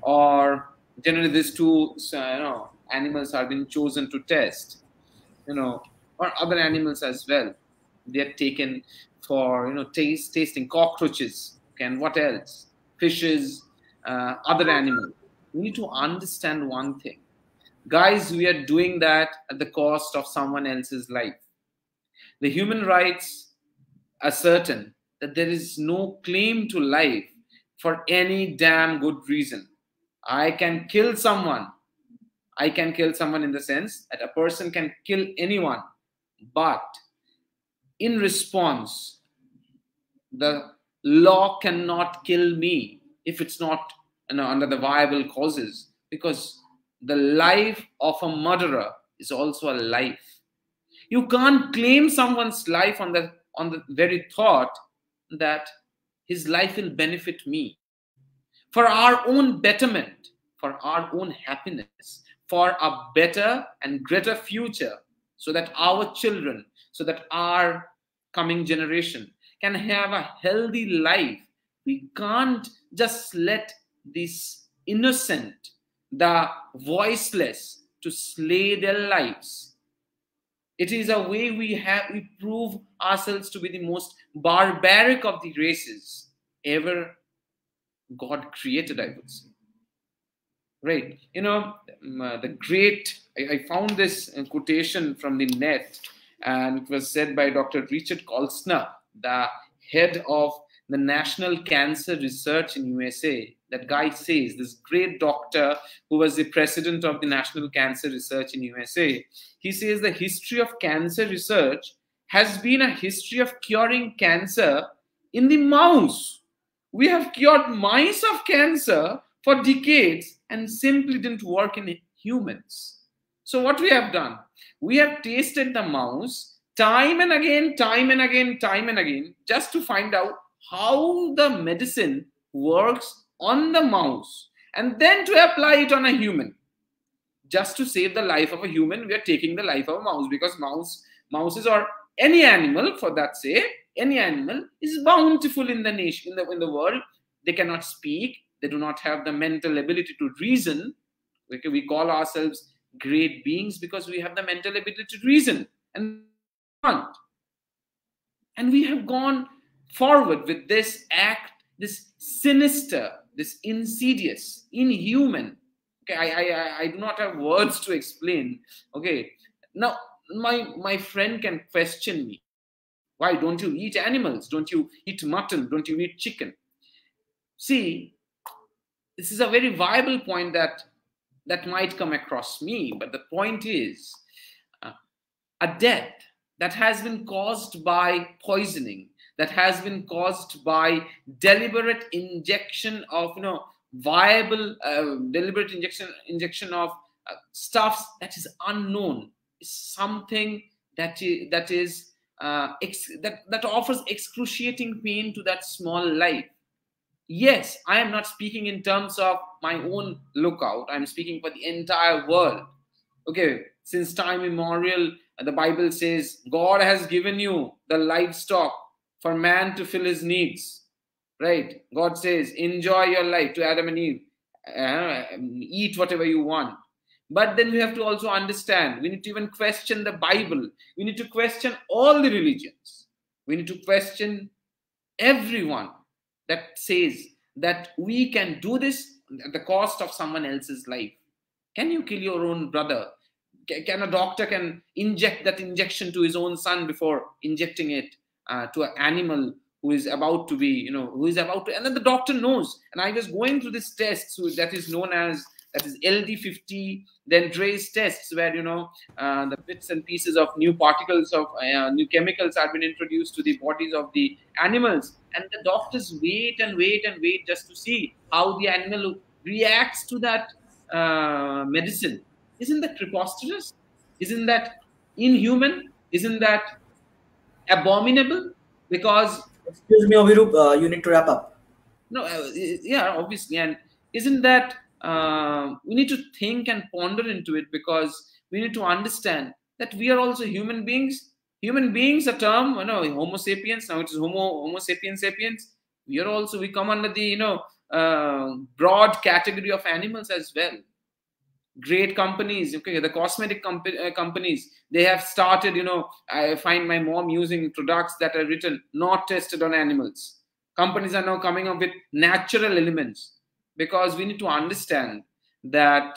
or generally these two, you know, animals have been chosen to test, you know, or other animals as well, they are taken for, you know, tasting cockroaches, okay, and what else, fishes, other animals. We need to understand one thing. Guys, we are doing that at the cost of someone else's life. The human rights ascertain that there is no claim to life for any damn good reason. I can kill someone. I can kill someone in the sense that a person can kill anyone, but in response, the law cannot kill me if it's not, you know, under the viable causes, because the life of a murderer is also a life. You can't claim someone's life on the very thought that his life will benefit me for our own betterment, for our own happiness, for a better and greater future, so that our children, so that our coming generation can have a healthy life. We can't just let this innocent, the voiceless, to slay their lives. It is a way we prove ourselves to be the most barbaric of the races ever God created, I would say. Right, you know, the great, I found this quotation from the net, and it was said by Dr. Richard Kolsner, the head of the National Cancer Research in USA. That guy says, this great doctor who was the president of the National Cancer Research in USA, he says the history of cancer research has been a history of curing cancer in the mouse. We have cured mice of cancer for decades and simply didn't work in humans. So what we have done, we have tasted the mouse time and again, just to find out how the medicine works on the mouse, and then to apply it on a human. Just to save the life of a human, we are taking the life of a mouse, because mouses or any animal, for that say, any animal is bountiful in the nation, in the world. They cannot speak. They do not have the mental ability to reason. Okay, we call ourselves great beings because we have the mental ability to reason. And we have gone forward with this act, this sinister, this insidious, inhuman. Okay, I do not have words to explain. Okay, now my friend can question me. Why don't you eat animals? Don't you eat mutton? Don't you eat chicken? See, this is a very viable point that might come across me, but the point is a death that has been caused by poisoning, that has been caused by deliberate injection of, you know, deliberate injection of stuffs that is unknown, is something that is that offers excruciating pain to that small life. Yes, I am not speaking in terms of my own lookout. I'm speaking for the entire world. Okay, since time immemorial, the Bible says, God has given you the livestock for man to fill his needs. Right? God says, enjoy your life, to Adam and Eve. Eat whatever you want. But then we have to also understand, we need to even question the Bible. We need to question all the religions. We need to question everyone that says that we can do this at the cost of someone else's life. Can you kill your own brother? Can a doctor can inject that injection to his own son before injecting it to an animal who is about to be, and then the doctor knows. And I was going through this test that is known as, that is LD50, then Dre's tests, where, the bits and pieces of new particles of new chemicals have been introduced to the bodies of the animals. And the doctors wait and wait and wait just to see how the animal reacts to that medicine. Isn't that preposterous? Isn't that inhuman? Isn't that abominable? Because... Excuse me, Abhiroop, you need to wrap up. No, yeah, obviously. And isn't that... we need to think and ponder into it, because we need to understand that we are also human beings. Human beings, a term, Homo sapiens, now it is Homo sapiens sapiens. We are also, we come under the, broad category of animals as well. Great companies, okay, the cosmetic companies, they have started, I find my mom using products that are written, not tested on animals. Companies are now coming up with natural elements. Because we need to understand that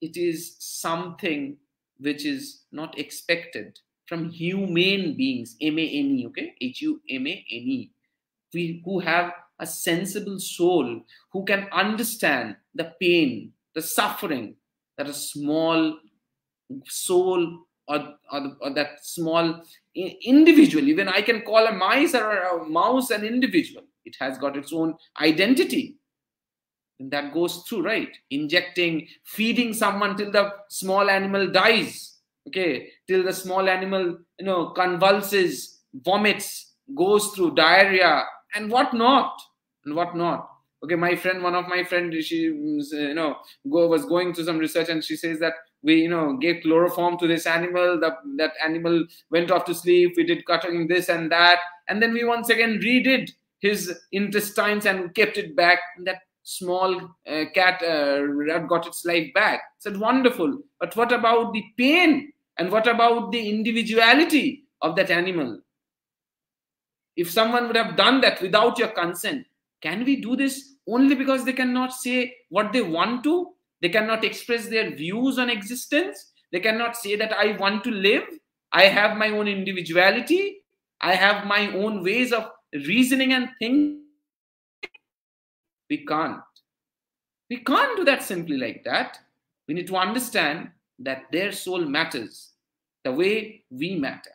it is something which is not expected from humane beings, M-A-N-E, okay? H-U-M-A-N-E. We who have a sensible soul, who can understand the pain, the suffering that a small soul or that small individual, even I can call a mice or a mouse an individual. It has got its own identity. And that goes through, right? Injecting, feeding someone till the small animal dies, okay? Till the small animal, convulses, vomits, goes through diarrhea and whatnot, Okay, my friend, she, was going through some research and she says that we, gave chloroform to this animal, that animal went off to sleep, we did cutting this and that, and then we once again redid his intestines and kept it back. That small cat rat got its life back. Said wonderful, but what about the pain and what about the individuality of that animal? If someone would have done that without your consent, can we do this only because they cannot say what they want to? They cannot express their views on existence. They cannot say that I want to live. I have my own individuality. I have my own ways of reasoning and thinking. We can't do that simply like that. We need to understand that their soul matters the way we matter.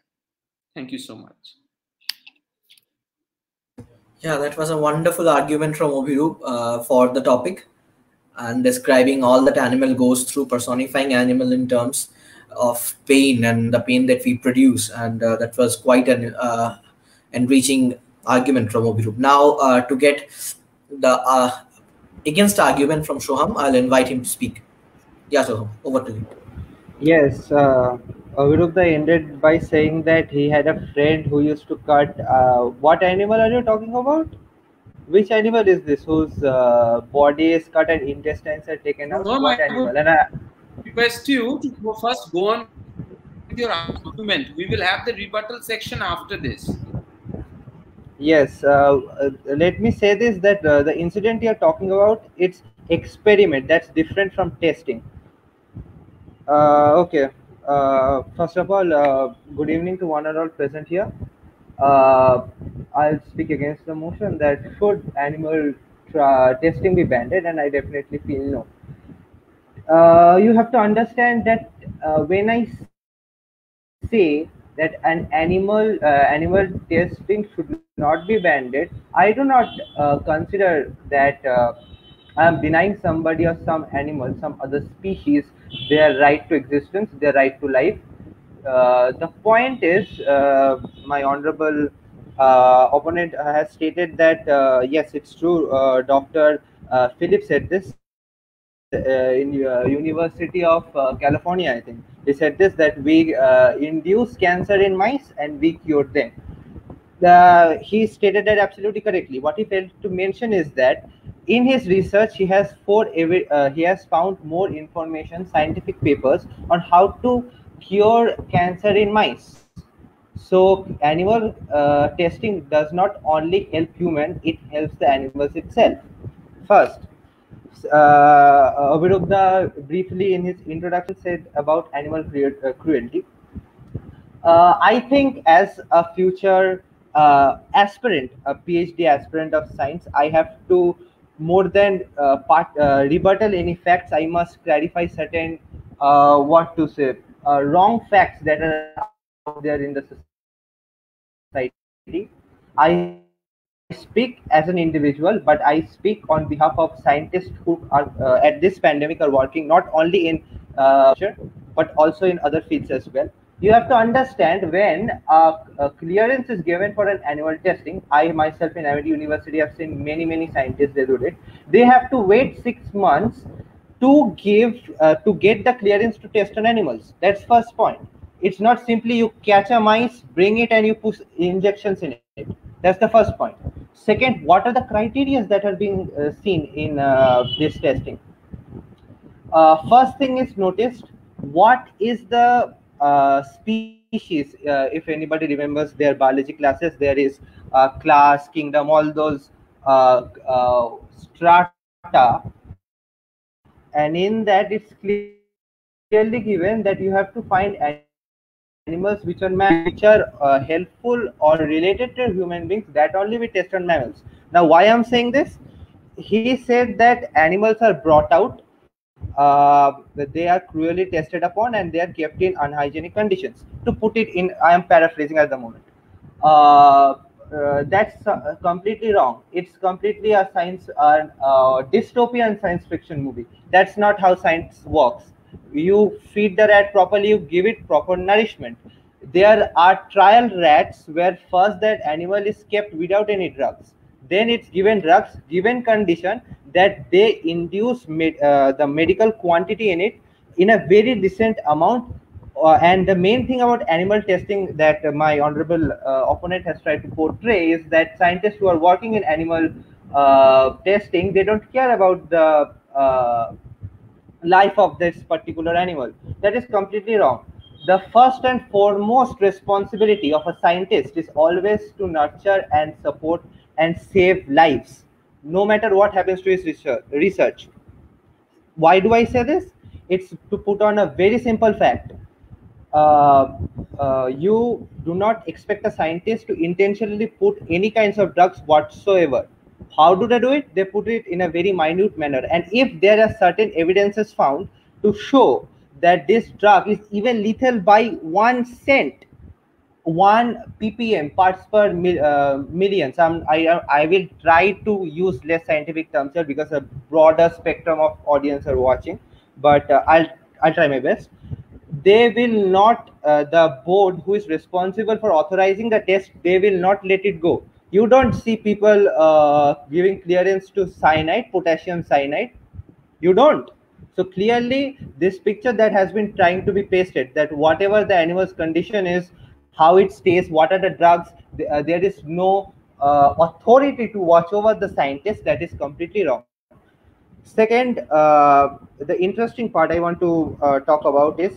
Thank you so much. Yeah, that was a wonderful argument from Abhiroop for the topic, and describing all that animal goes through, personifying animal in terms of pain and the pain that we produce. And that was quite an enriching argument from Abhiroop. Now to get the against argument from Soham, I'll invite him to speak. Yeah, Soham, over to you. Yes, Abhiroop ended by saying that he had a friend who used to cut. What animal are you talking about? Which animal is this whose body is cut and intestines are taken out? No, what animal? And I request you to first go on with your argument. We will have the rebuttal section after this. Yes, let me say this, that the incident you are talking about, it's experiment. That's different from testing. Okay, first of all, good evening to one and all present here. I'll speak against the motion that should animal testing be banned, and I definitely feel no. You have to understand that when I say that an animal testing should not be banned, I do not consider that I am denying somebody or some animal, some other species, their right to existence, their right to life. The point is, my honorable opponent has stated that yes, it's true, Dr. Philip said this in University of California, I think. They said this, that we induce cancer in mice and we cure them. He stated that absolutely correctly. What he failed to mention is that in his research, he has found more information, scientific papers on how to cure cancer in mice. So animal testing does not only help human, it helps the animals itself. First, Abhiroop briefly in his introduction said about animal cruelty. I think as a future aspirant, a PhD aspirant of science, I have to more than rebuttal any facts. I must clarify certain what to say, wrong facts that are out there in the society. I speak as an individual, but I speak on behalf of scientists who are at this pandemic are working not only in but also in other fields as well. You have to understand, when a clearance is given for an animal testing, I myself in Amity University have seen many scientists, they do it. They have to wait 6 months to get the clearance to test on animals. That's first point. It's not simply you catch a mice, bring it and you put injections in it. That's the first point. Second, what are the criteria that are being seen in this testing? First thing is noticed, what is the species? If anybody remembers their biology classes, there is class, kingdom, all those strata, and in that it's clearly given that you have to find animals which are helpful or related to human beings, that only we test on mammals. Now why I'm saying this, he said that animals are brought out, they are cruelly tested upon and they are kept in unhygienic conditions. To put it in, I am paraphrasing at the moment. That's completely wrong. It's completely a science, dystopian science fiction movie. That's not how science works. You feed the rat properly, you give it proper nourishment. There are trial rats where first that animal is kept without any drugs. Then it's given drugs, given condition that they induce the medical quantity in it in a very decent amount. And the main thing about animal testing that my honorable opponent has tried to portray is that scientists who are working in animal testing, they don't care about the life of this particular animal. That is completely wrong. The first and foremost responsibility of a scientist is always to nurture and support and save lives, no matter what happens to his research. Why do I say this? It's to put on a very simple fact. You do not expect a scientist to intentionally put any kinds of drugs whatsoever. How do they do it? They put it in a very minute manner. And if there are certain evidences found to show that this drug is even lethal by 1 cent, 1 ppm, parts per million. I will try to use less scientific terms here because a broader spectrum of audience are watching, but I'll try my best. They will not, the board who is responsible for authorizing the test, they will not let it go. You don't see people giving clearance to cyanide, potassium cyanide. You don't. So clearly this picture that has been trying to be pasted, that whatever the animal's condition is, how it stays, what are the drugs, there is no authority to watch over the scientist. That is completely wrong. Second, the interesting part I want to talk about is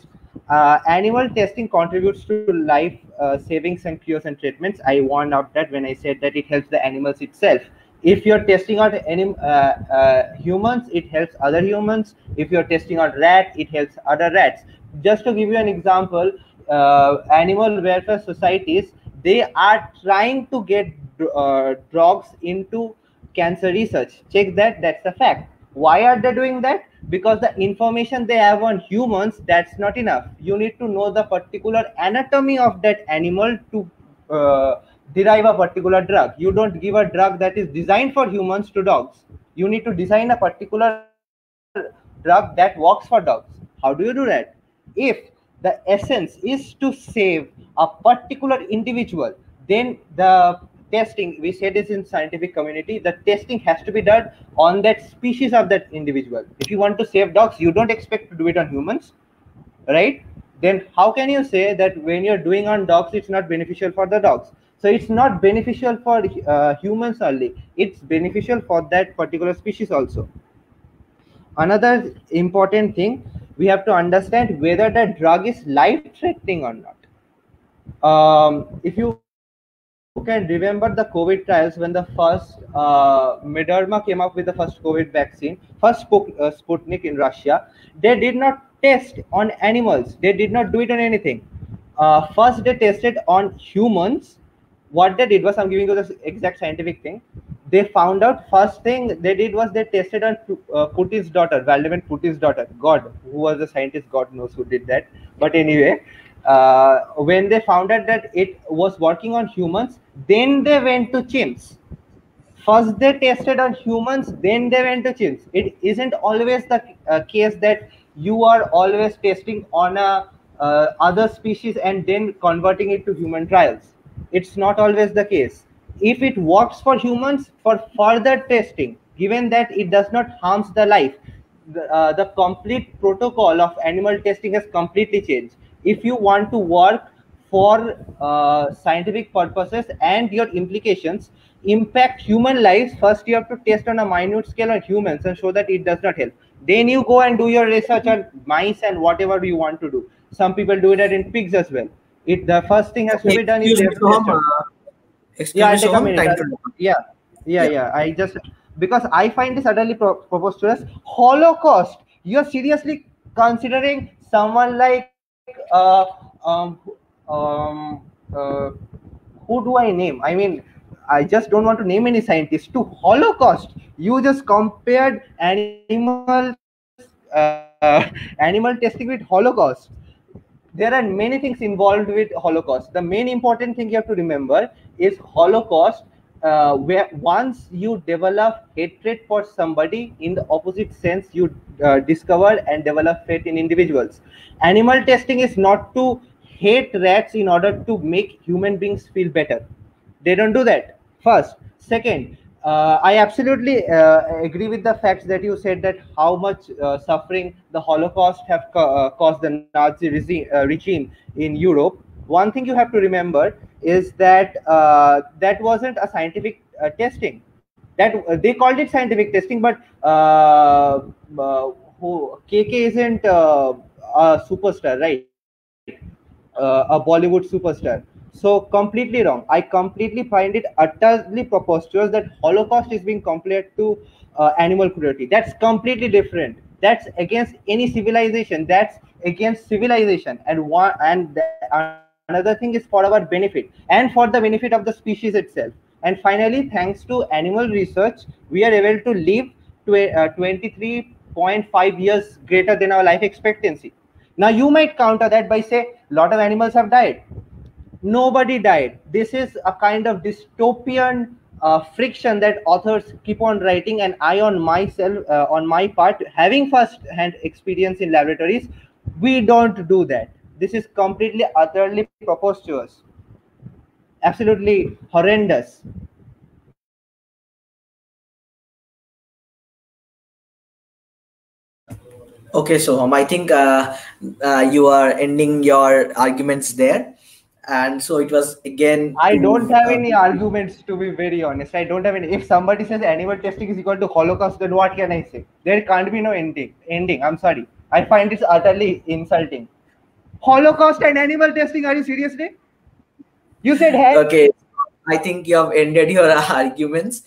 animal testing contributes to life savings and cures and treatments. I warned out that when I said that it helps the animals itself. If you're testing out humans, it helps other humans. If you're testing out rats, it helps other rats. Just to give you an example, animal welfare societies, they are trying to get drugs into cancer research. Check that, that's a fact. Why are they doing that? Because the information they have on humans, that's not enough. You need to know the particular anatomy of that animal to derive a particular drug. You don't give a drug that is designed for humans to dogs. You need to design a particular drug that works for dogs. How do you do that? If the essence is to save a particular individual, then the testing, we said this in scientific community, the testing has to be done on that species of that individual. If you want to save dogs, you don't expect to do it on humans, right? Then how can you say that when you're doing on dogs, it's not beneficial for the dogs? So it's not beneficial for humans only. It's beneficial for that particular species also. Another important thing, we have to understand whether the drug is life-threatening or not. If you can remember the COVID trials, when the first Moderna came up with the first COVID vaccine, first Sputnik in Russia, they did not test on animals. They did not do it on anything. First, they tested on humans. What they did was, I'm giving you the exact scientific thing. They found out, first thing they did was they tested on Putin's daughter, Vladimir Putin's daughter. God, who was a scientist, God knows who did that. But anyway, when they found out that it was working on humans, then they went to chimps. First they tested on humans, then they went to chimps. It isn't always the case that you are always testing on a other species and then converting it to human trials. It's not always the case. If it works for humans, for further testing, given that it does not harm the life, the complete protocol of animal testing has completely changed. If you want to work for scientific purposes and your implications impact human lives, first you have to test on a minute scale on humans and show that it does not help. Then you go and do your research on mice and whatever you want to do. Some people do that in pigs as well. The first thing has to be done is I just, because I find this utterly preposterous. Holocaust, you're seriously considering someone like who do I name? I mean, I just don't want to name any scientists. To Holocaust, you just compared animal testing with Holocaust. There are many things involved with Holocaust. The main important thing you have to remember is Holocaust, where once you develop hatred for somebody, in the opposite sense, you discover and develop faith in individuals. Animal testing is not to hate rats in order to make human beings feel better. They don't do that, first. Second, I absolutely agree with the facts that you said, that how much suffering the Holocaust have caused the Nazi regime in Europe. One thing you have to remember is that that wasn't a scientific testing. That they called it scientific testing, but KK isn't a superstar, right? A Bollywood superstar. So completely wrong. I completely find it utterly preposterous that Holocaust is being compared to animal cruelty. That's completely different. That's against any civilization. That's against civilization. And one, and another thing is for our benefit and for the benefit of the species itself. And finally, thanks to animal research, we are able to live to 23.5 years greater than our life expectancy. Now you might counter that by say, a lot of animals have died. Nobody died. This is a kind of dystopian friction that authors keep on writing, and I on my part, having first-hand experience in laboratories, we don't do that. This is completely, utterly preposterous. Absolutely horrendous. Okay, Soham, I think you are ending your arguments there. And so it was again. I don't have any arguments, to be very honest. I don't have any. If somebody says animal testing is equal to Holocaust, then what can I say? There can't be no ending. I'm sorry. I find this utterly insulting. Holocaust and animal testing, are you seriously? You said hey. Okay. I think you have ended your arguments.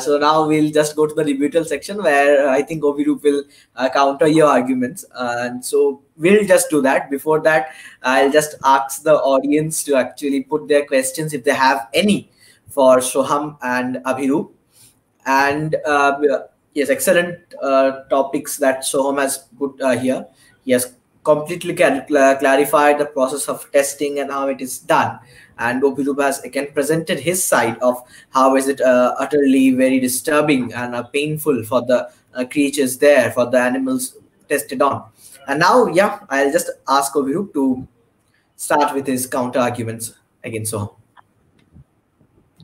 So now we'll just go to the rebuttal section, where I think Abhiroop will counter your arguments. And so we'll just do that. Before that, I'll just ask the audience to actually put their questions, if they have any, for Soham and Abhiroop. And yes, excellent topics that Soham has put here. He has completely clarified the process of testing and how it is done. And Abhiroop has again presented his side of how is it utterly very disturbing and painful for the creatures there, for the animals tested on. And now, yeah, I'll just ask Abhiroop to start with his counter arguments against Soham.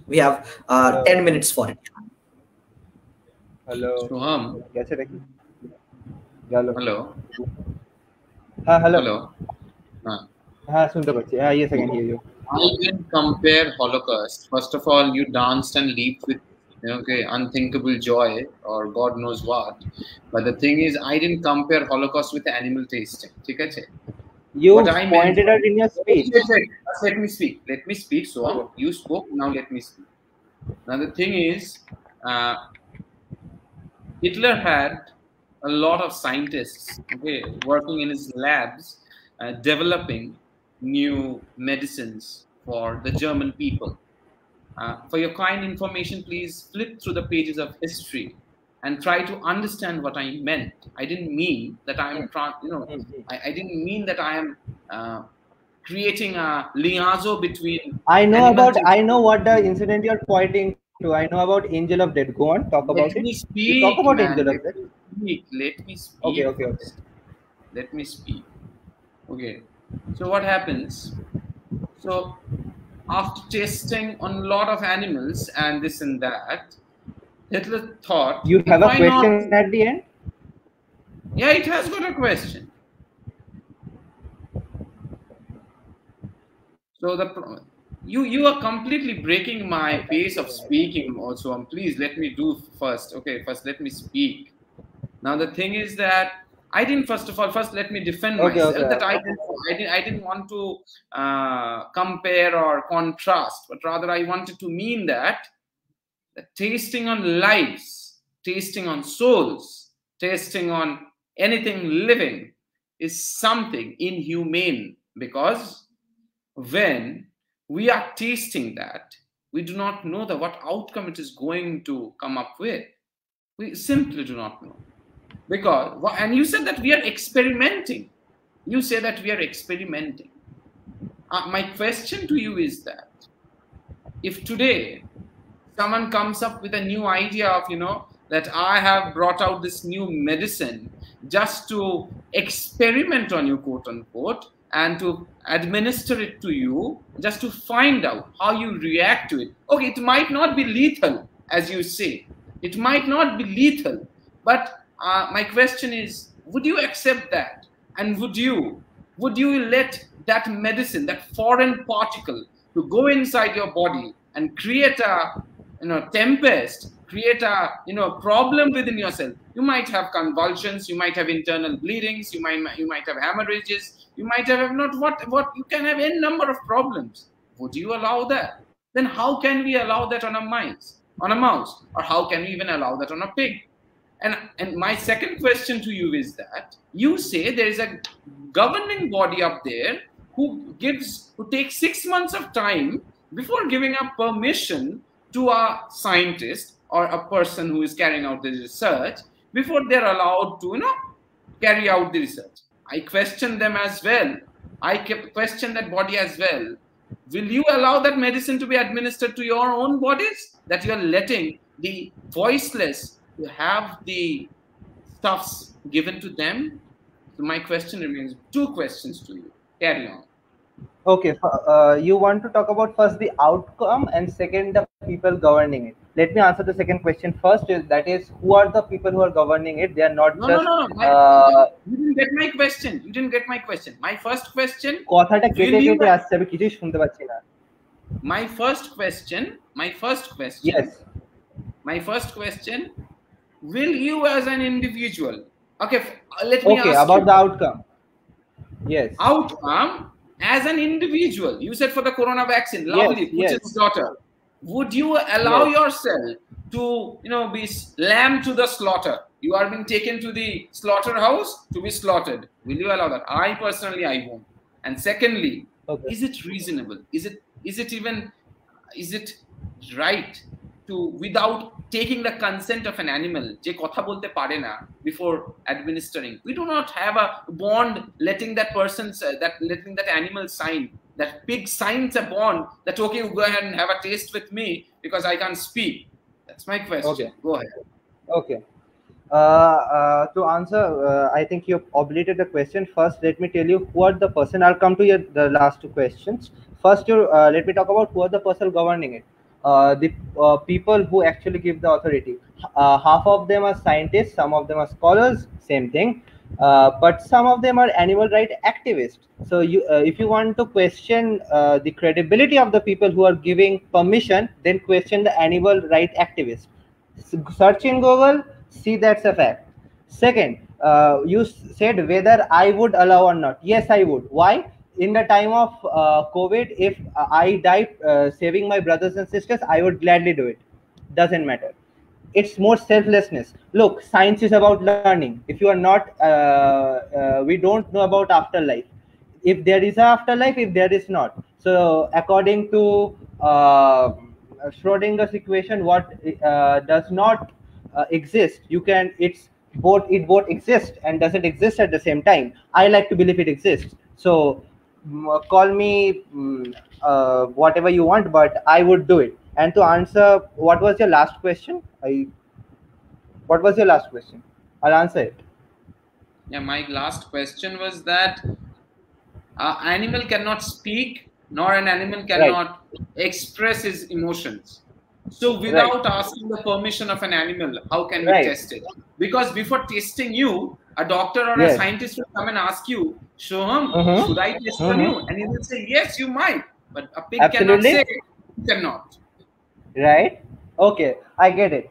We have 10 minutes for it. Hello. Soham. Hello. Hello. Haan, hello. Hello. Haan. I can compare Holocaust. First of all, you danced and leaped with unthinkable joy or God knows what. But the thing is, I didn't compare Holocaust with animal tasting. You pointed out in your speech. Let me speak. Let me speak. So you spoke. Now let me speak. Now the thing is, Hitler had a lot of scientists working in his labs, developing new medicines for the German people. For your kind information, please flip through the pages of history and try to understand what I meant. I didn't mean that I am, I didn't mean that I am creating a liaison between. I know what the incident you are pointing to. I know about Angel of Death. Go on, talk about it. Speak, talk about Angel of Death. Let me speak. Okay, okay, okay. Let me speak. Okay. So what happens? So after testing on a lot of animals and this and that, Hitler thought. You have a question at the end? Yeah, it has got a question. So the you are completely breaking my pace of speaking also. Please let me do first. Okay, first let me speak. Now the thing is that I didn't. First let me defend myself. That I didn't want to compare or contrast, but rather I wanted to mean that the tasting on lives, tasting on souls, tasting on anything living is something inhumane, because when we are tasting that, we do not know that what outcome it is going to come up with. We simply do not know. Because, and you said that we are experimenting. You say that we are experimenting. My question to you is that if today someone comes up with a new idea of, that I have brought out this new medicine just to experiment on you, quote unquote, and to administer it to you just to find out how you react to it. Okay, it might not be lethal, as you say. It might not be lethal, but my question is, would you accept that, and would you let that medicine, that foreign particle, to go inside your body and create a tempest, create a problem within yourself? You might have convulsions, you might have internal bleedings, you might have hemorrhages, you might have you can have any number of problems. Would you allow that? Then how can we allow that on a mice, on a mouse, or how can we even allow that on a pig? And my second question to you is that you say there is a governing body up there who takes 6 months of time before giving up permission to a scientist or a person who is carrying out the research before they're allowed to carry out the research. I question them as well. I question that body as well. Will you allow that medicine to be administered to your own bodies, that you're letting the voiceless to have the stuffs given to them? So my question remains, two questions to you. Carry on. Okay, you want to talk about first the outcome and second the people governing it. Let me answer the second question first. That is, who are the people who are governing it? They are not you didn't get my question. You didn't get my question. My first question. My first question. Yes. My first question. Will you as an individual, let me ask about the outcome. Yes, outcome as an individual. You said for the corona vaccine, lovely, Putin's daughter. Would you allow yourself to be lamb to the slaughter? You are being taken to the slaughterhouse to be slaughtered. Will you allow that? I personally, I won't. And secondly, is it reasonable? Is it right to, without taking the consent of an animal, before administering? We do not have a bond letting that person, letting that animal sign. That pig signs a bond that, okay, you go ahead and have a taste with me because I can't speak. That's my question. Okay. Go ahead. Okay. to answer, I think you obviated the question. First, let me tell you who are the person. I'll come to your the last two questions. First, let me talk about who are the person governing it. The people who actually give the authority. Half of them are scientists, some of them are scholars, same thing. But some of them are animal rights activists. So you, if you want to question the credibility of the people who are giving permission, then question the animal rights activists. Search in Google, see that's a fact. Second, you said whether I would allow or not. Yes, I would. Why? In the time of COVID, if I died saving my brothers and sisters, I would gladly do it. Doesn't matter. It's more selflessness. Look, science is about learning. If you are not, we don't know about afterlife. If there is an afterlife, if there is not. So according to Schrodinger's equation, what does not exist, you can, it's both, it both exists and doesn't exist at the same time. I like to believe it exists. So call me whatever you want, but I would do it. And to answer, what was your last question? What was your last question? I'll answer it. Yeah, my last question was that an animal cannot speak, nor an animal cannot express his emotions. So without asking the permission of an animal, how can we test it? Because before testing you, a doctor or a scientist will come and ask you, Soham, should I test on you? And he will say, yes, you might. But a pig cannot say, you cannot. Right? Okay, I get it.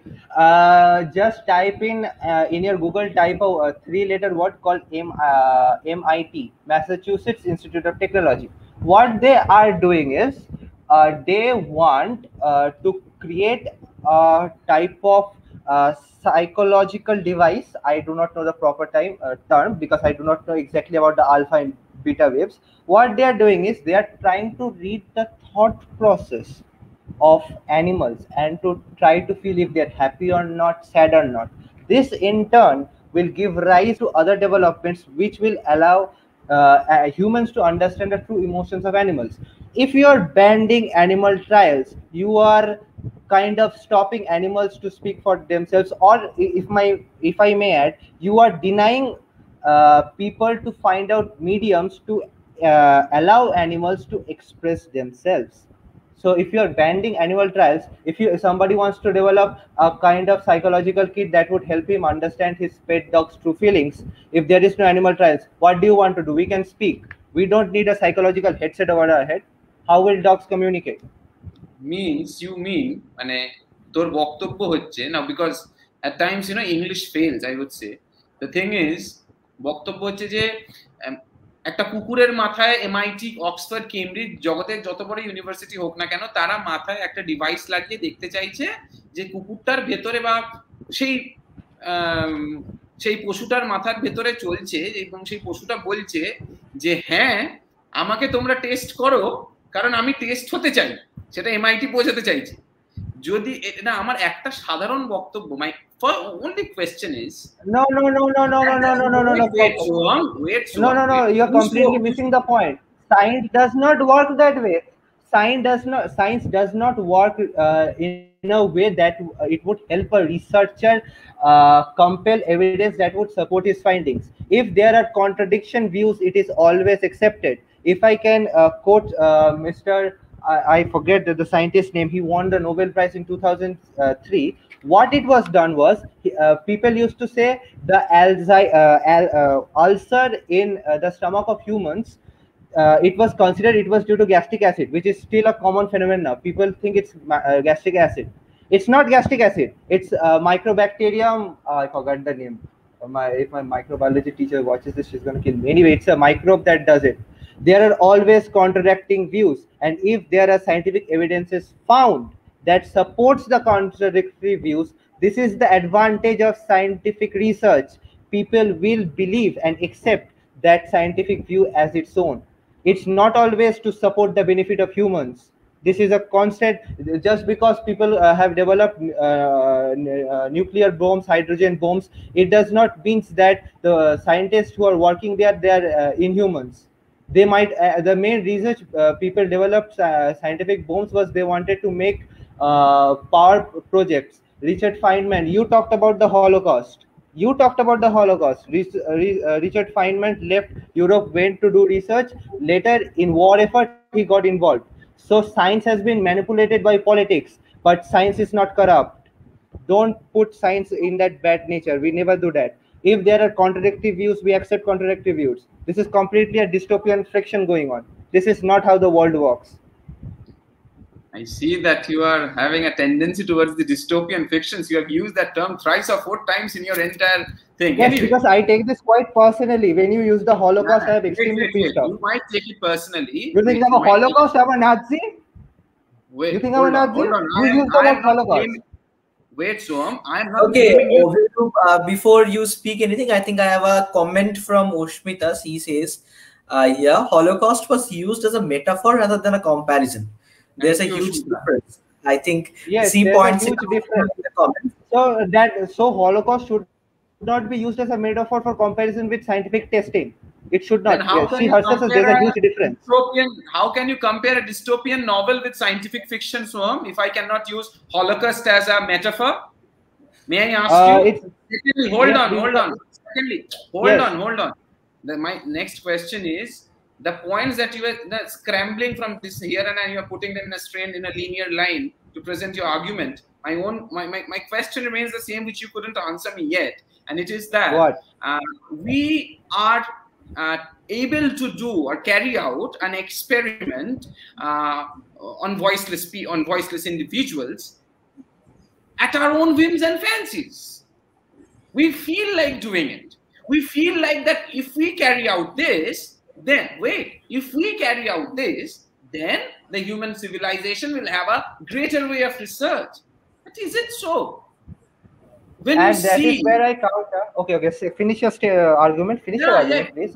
Just type in your Google, type a three-letter word called MIT, Massachusetts Institute of Technology. What they are doing is, they want to create a type of psychological device. I do not know the proper term because I do not know exactly about the alpha and beta waves. What they are doing is they are trying to read the thought process of animals and to try to feel if they're happy or not, sad or not. This in turn will give rise to other developments which will allow humans to understand the true emotions of animals. If you are banning animal trials, you are kind of stopping animals to speak for themselves, or if I may add, you are denying people to find out mediums to allow animals to express themselves. So if you are banning animal trials, if somebody wants to develop a kind of psychological kit that would help him understand his pet dog's true feelings, if there is no animal trials, what do you want to do? We can speak. We don't need a psychological headset over our head. How will dogs communicate? Means, you mean, now because at times, you know, English fails, I would say. The thing is, একটা কুকুরের মাথায় MIT, Oxford, Cambridge জগতের যত বড় university হোক না কেন তারা মাথায় একটা ডিভাইস লাগিয়ে দেখতে চাইছে যে কুকুরটার ভেতরে বা সেই পশুটার মাথার ভেতরে চলছে এবং সেই পশুটা বলছে যে হ্যাঁ আমাকে তোমরা টেস্ট করো কারণ আমি টেস্ট হতে চাই, সেটা MIT বোঝাতে চাইছে। যদি এটা আমার একটা সাধারণ বক্তব্য, মাই only question is no, you are completely missing the point. Science does not work that way. Science does not work in a way that it would help a researcher compel evidence that would support his findings. If there are contradiction views, it is always accepted. If I can quote Mr. I forget the scientist name, he won the Nobel Prize in 2003. What it was done was, people used to say the ulcer in the stomach of humans, it was considered it was due to gastric acid, which is still a common phenomenon now. People think it's gastric acid. It's not gastric acid. It's microbacterium. I forgot the name. If my microbiology teacher watches this, she's going to kill me. Anyway, it's a microbe that does it. There are always contradicting views, and if there are scientific evidences found that supports the contradictory views, this is the advantage of scientific research. People will believe and accept that scientific view as its own. It's not always to support the benefit of humans. This is a constant. Just because people have developed nuclear bombs, hydrogen bombs, it does not mean that the scientists who are working there, they are inhumans. They might, the main research people developed scientific bombs was they wanted to make power projects. Richard Feynman, you talked about the Holocaust. You talked about the Holocaust. Richard Feynman left Europe, went to do research. Later, in war effort, he got involved. So science has been manipulated by politics, but science is not corrupt. Don't put science in that bad nature. We never do that. If there are contradictory views, we accept contradictory views. This is completely a dystopian friction going on. This is not how the world works. I see that you are having a tendency towards the dystopian fictions. You have used that term thrice or four times in your entire thing. Yes, anyway. Because I take this quite personally. When you use the Holocaust, I have extremely pissed off. You might take it personally. You think I'm a Holocaust? I'm a Nazi? Wait, you think I'm a Nazi? You use the word Holocaust. Wait, Soham, I'm not. Okay, before you speak anything, I think I have a comment from Asmita. She says, yeah, Holocaust was used as a metaphor rather than a comparison. There's a huge difference. I think she points out the comment. So Holocaust should not be used as a metaphor for comparison with scientific testing. It should not. She herself says there's a huge difference. How can you compare a dystopian novel with scientific fiction, Soham, if I cannot use Holocaust as a metaphor? May I ask you? Secondly, hold on. Secondly, hold on. My next question is, the points that you were scrambling from this here and you are putting them in a strain in a linear line to present your argument. My own, my question remains the same, which you couldn't answer me yet, and it is that we are able to do or carry out an experiment on voiceless individuals at our own whims and fancies. We feel like doing it. We feel like that if we carry out this, if we carry out this, then the human civilization will have a greater way of research. But is it so? When and you that see, is where I counter. Okay. So finish your argument. Finish your argument, please.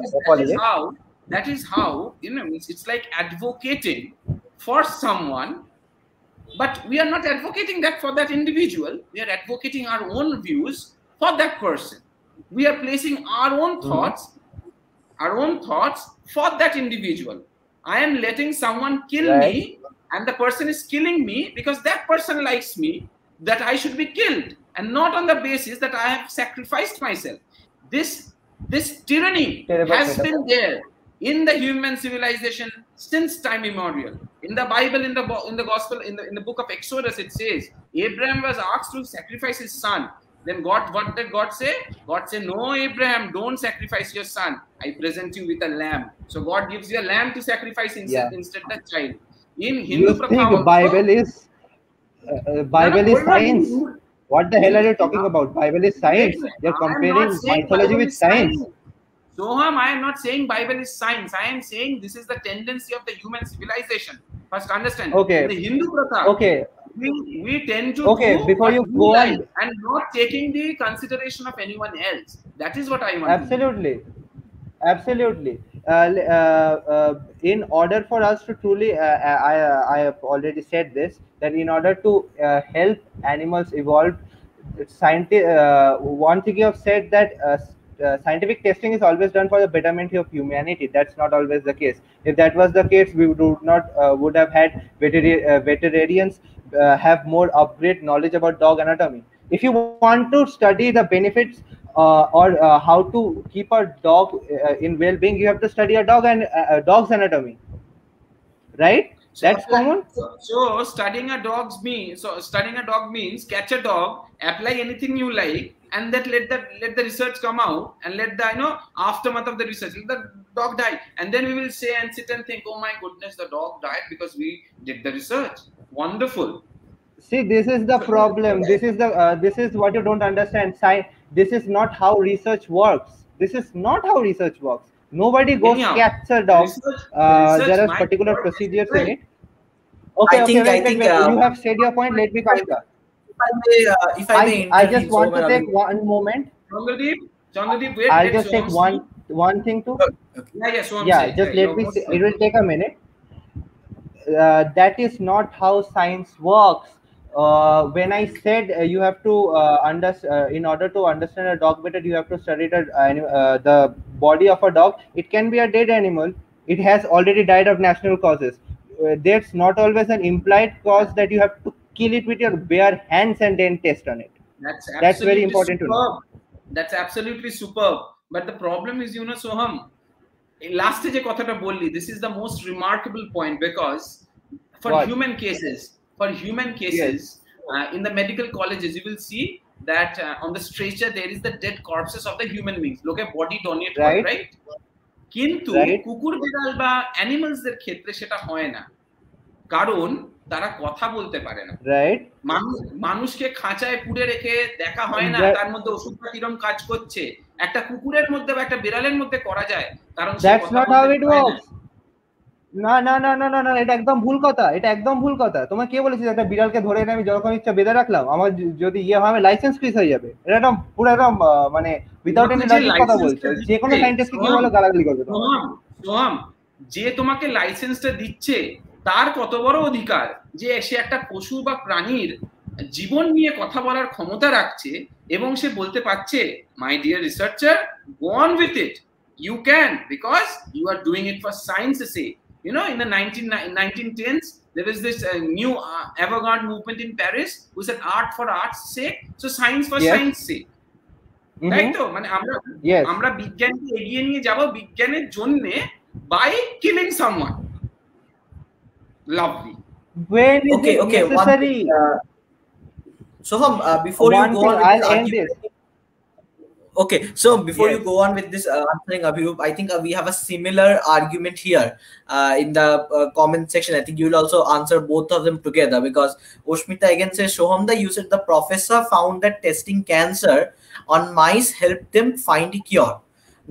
That is how, you know, it's like advocating for someone, but we are not advocating that for that individual. We are advocating our own views for that person. We are placing our own thoughts. Our own thoughts for that individual. I am letting someone kill me, and the person is killing me because that person likes me, that I should be killed, and not on the basis that I have sacrificed myself. This tyranny has been there in the human civilization since time immemorial. In the Bible, in the Gospel, in the book of Exodus, it says Abraham was asked to sacrifice his son. Then God, what did God say? God said, no, Abraham, don't sacrifice your son. I present you with a lamb. So God gives you a lamb to sacrifice instead the child. In Hindu Bible also, Bible is science. What the hell are you talking about? Bible is science. They're comparing mythology with science. Soham, I am not saying Bible is science. I am saying this is the tendency of the human civilization. First understand. Okay. The Hindu Pratha. Okay. We tend to do before you go on, and not taking the consideration of anyone else. That is what I want. Absolutely. In order for us to truly, I have already said this, that in order to help animals evolve, one thing you have said that scientific testing is always done for the betterment of humanity. That's not always the case. If that was the case, we would have had veterinarians have more upgrade knowledge about dog anatomy. If you want to study the benefits or how to keep a dog in well-being, you have to study a dog and dog's anatomy, right? That's common. So studying a dog means catch a dog, apply anything you like, and then let the research come out, and let the aftermath of the research, let the dog die, and then we will say and sit and think, oh my goodness, the dog died because we did the research. Wonderful. See, this is the problem. This is what you don't understand. This is not how research works. This is not how research works. Nobody goes capture dogs. There are particular procedures in it. Okay, you have said your point. Let me counter. I just want to take one moment. Chandradeep, wait. I'll just take one thing too. Yeah. Just let me. It will take a minute. That is not how science works. When I said you have to in order to understand a dog better, you have to study the body of a dog. It can be a dead animal. It has already died of natural causes. There's not always an implied cause that you have to kill it with your bare hands and then test on it. That's very important to know. That's absolutely superb. But the problem is, you know, Soham, last je kothata bolli, this is the most remarkable point, because for right. human cases, yes. In the medical colleges, you will see that on the stretcher there is the dead corpses of the human beings. Look at body donate, right? Kintu kukur biral ba animals der khetre seta hoy na, karon তারা কথা বলতে পারে না, right? মানুষকে খাঁচায় পুড়ে রেখে দেখা হয় না তার মধ্যে ওষুধটা কিরকম কাজ করছে, একটা কুকুরের মধ্যে বা একটা বিড়ালের মধ্যে করা যায়, কারণ that's not how it works. না না না না না, এটা একদম ভুল কথা, এটা একদম ভুল কথা। তোমাকে কে বলেছে একটা বিড়ালকে ধরে এনে আমি যখন ইচ্ছা বেঁধে রাখলাম, আমার যদি ইয়ে হয় আমি লাইসেন্স ফ্রি হয়ে যাবে? এটা একদম পুরো একদম মানে উইদাউট এনি লাইসেন্স কথা বলছো। যে কোনো সায়েন্টিস্টকে কি বলো গালাগালি করবে তোমরা। সোহাম, যে তোমাকে লাইসেন্সটা দিচ্ছে তার কত বড় অধিকার যে সে একটা পশু বা প্রাণীর জীবন নিয়ে কথা বলার ক্ষমতা রাখছে, এবং সে বলতে পারছে my dear researcher go on with it, you can, because you are doing it for science sake. You know, in the 1910s there was this new avant-garde movement in Paris who said art for art's sake, so science for yes. science sake. তাই তো, মানে আমরা বিজ্ঞানকে এগিয়ে নিয়ে যাব বিজ্ঞানের জন্য by killing someone. Lovely. When is okay, it okay, necessary? Soham, before you go on, I'll end this. Okay, so before yes. you go on with this answering, Abhiroop, I think we have a similar argument here in the comment section. I think you will also answer both of them together, because Asmita again says, Soham, you said the professor found that testing cancer on mice helped them find a cure.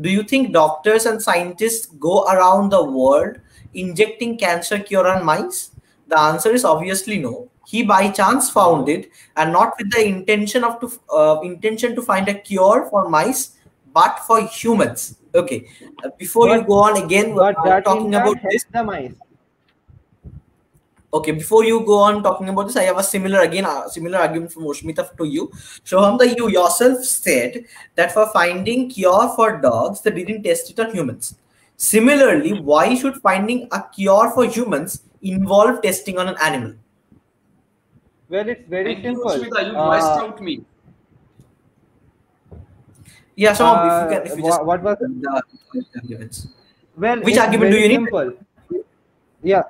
Do you think doctors and scientists go around the world injecting cancer cure on mice? The answer is obviously no. He by chance found it, and not with the intention to find a cure for mice, but for humans. Okay, before you go on again talking about this, the mice. Okay, before you go on talking about this, I have a similar argument from Asmita to you. Soham, you yourself said that for finding cure for dogs, they didn't test it on humans. Similarly, why should finding a cure for humans involve testing on an animal? Well, it's very simple. Asmita, you voiced out me. Yeah, so what was the arguments? Well, which argument do you need? Simple. Yeah.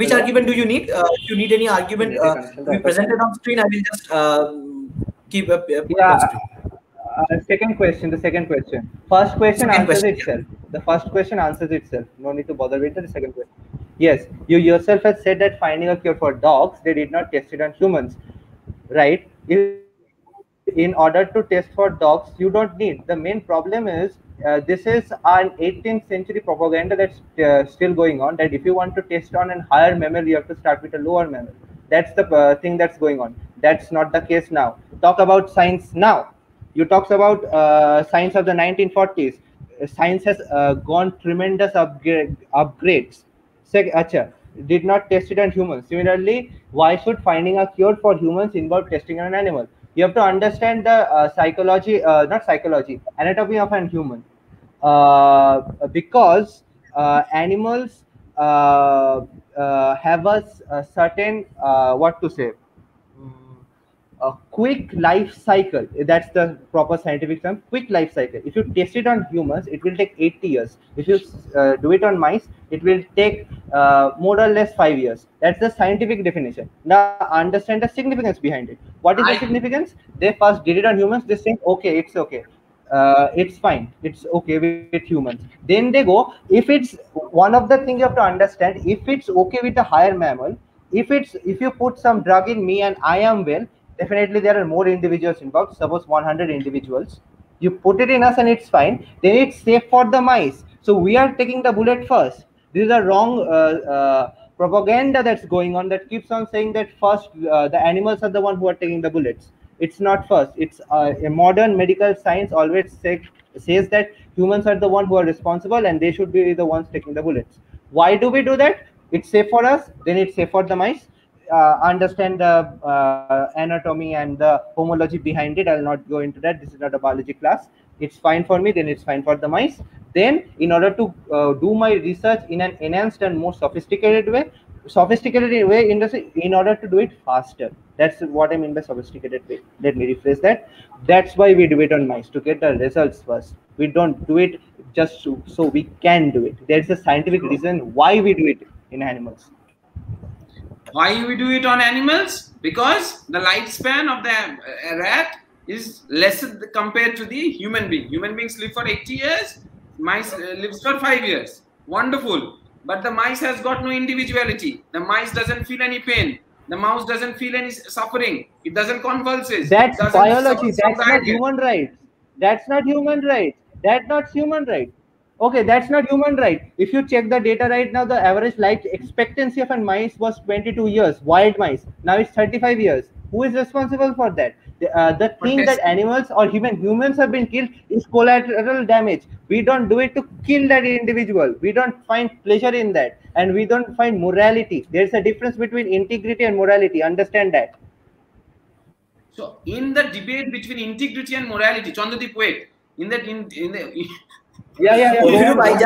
Which argument do you need? If you need any argument to be presented on screen, I will just keep up. Yeah. The second question. First question second answers question, itself. Yeah. The first question answers itself. No need to bother with the second question. Yes, you yourself has said that finding a cure for dogs, they did not test it on humans, right? In order to test for dogs, you don't need. The main problem is this is an 18th century propaganda that's still going on, that if you want to test on a higher mammal, you have to start with a lower mammal. That's the thing that's going on. That's not the case now. Talk about science now. You talks about science of the 1940s. Science has gone tremendous upgrades. Acha, did not test it on humans. Similarly, why should finding a cure for humans involve testing on an animal? You have to understand the anatomy of an human, because animals have a certain a quick life cycle. That's the proper scientific term, quick life cycle. If you test it on humans, it will take 80 years. If you do it on mice, it will take more or less 5 years. That's the scientific definition. Now understand the significance behind it. What is the significance? They first did it on humans. They think okay, it's okay, it's fine, it's okay with humans. Then they go, if it's one of the things you have to understand, if it's okay with a higher mammal, if you put some drug in me and I am well, definitely there are more individuals involved. Suppose 100 individuals, you put it in us and it's fine, then it's safe for the mice. So we are taking the bullet first. This is a wrong propaganda that's going on, that keeps on saying that first the animals are the one who are taking the bullets. It's not first. It's a modern medical science always says that humans are the one who are responsible and they should be the ones taking the bullets. Why do we do that? It's safe for us, then it's safe for the mice. Understand the anatomy and the homology behind it. I'll not go into that. This is not a biology class. It's fine for me, then it's fine for the mice. Then in order to do my research in an enhanced and more sophisticated way, sophisticated way in order to do it faster. That's what I mean by sophisticated way. Let me rephrase that. That's why we do it on mice, to get the results first. We don't do it just so we can do it. There's a scientific reason why we do it in animals. Why we do it on animals? Because the lifespan of the rat is less compared to the human being. Human beings live for 80 years, mice lives for 5 years. Wonderful. But the mice has got no individuality. The mice doesn't feel any pain. The mouse doesn't feel any suffering. It doesn't convulses. That's biology. That's not human rights. That's not human rights. That's not human rights. Okay, that's not human right. If you check the data right now, the average life expectancy of a mice was 22 years, wild mice. Now it's 35 years. Who is responsible for that? The thing that animals or even humans have been killed is collateral damage. We don't do it to kill that individual. We don't find pleasure in that. And we don't find morality. There's a difference between integrity and morality. Understand that. So in the debate between integrity and morality, Chandradeep, wait. I just have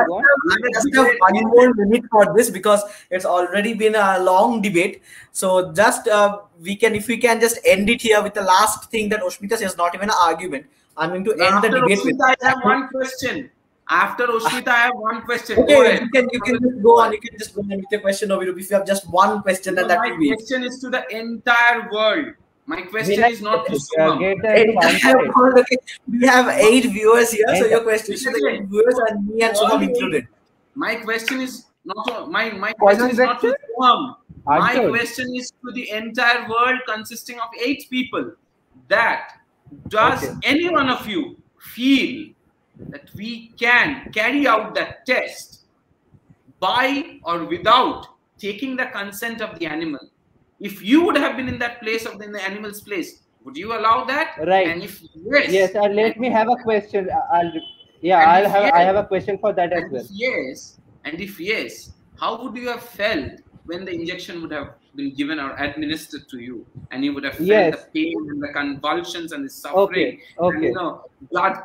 one more minute for this because it's already been a long debate. So just if we can just end it here with the last thing that Asmita says, not even an argument. I'm going to end the debate with. I have one question. After Asmita, I have one question. Okay, you can just go on. You can just go on with your question, Abhiroop. If you have just one question, then that will be. My question is to the entire world. My question is not to Soham. We have 8 viewers here, so your question is to the viewers and me and Soham included. My question is not to Soham. My question is to the entire world consisting of 8 people. That does any one of you feel that we can carry out that test by or without taking the consent of the animal? If you would have been in that place of the animal's place, would you allow that? Right. And if yes, let me have a question. I have a question for that as well. Yes. And if yes, how would you have felt when the injection would have been given or administered to you, and you would have felt the pain and the convulsions and the suffering, and, you know, blood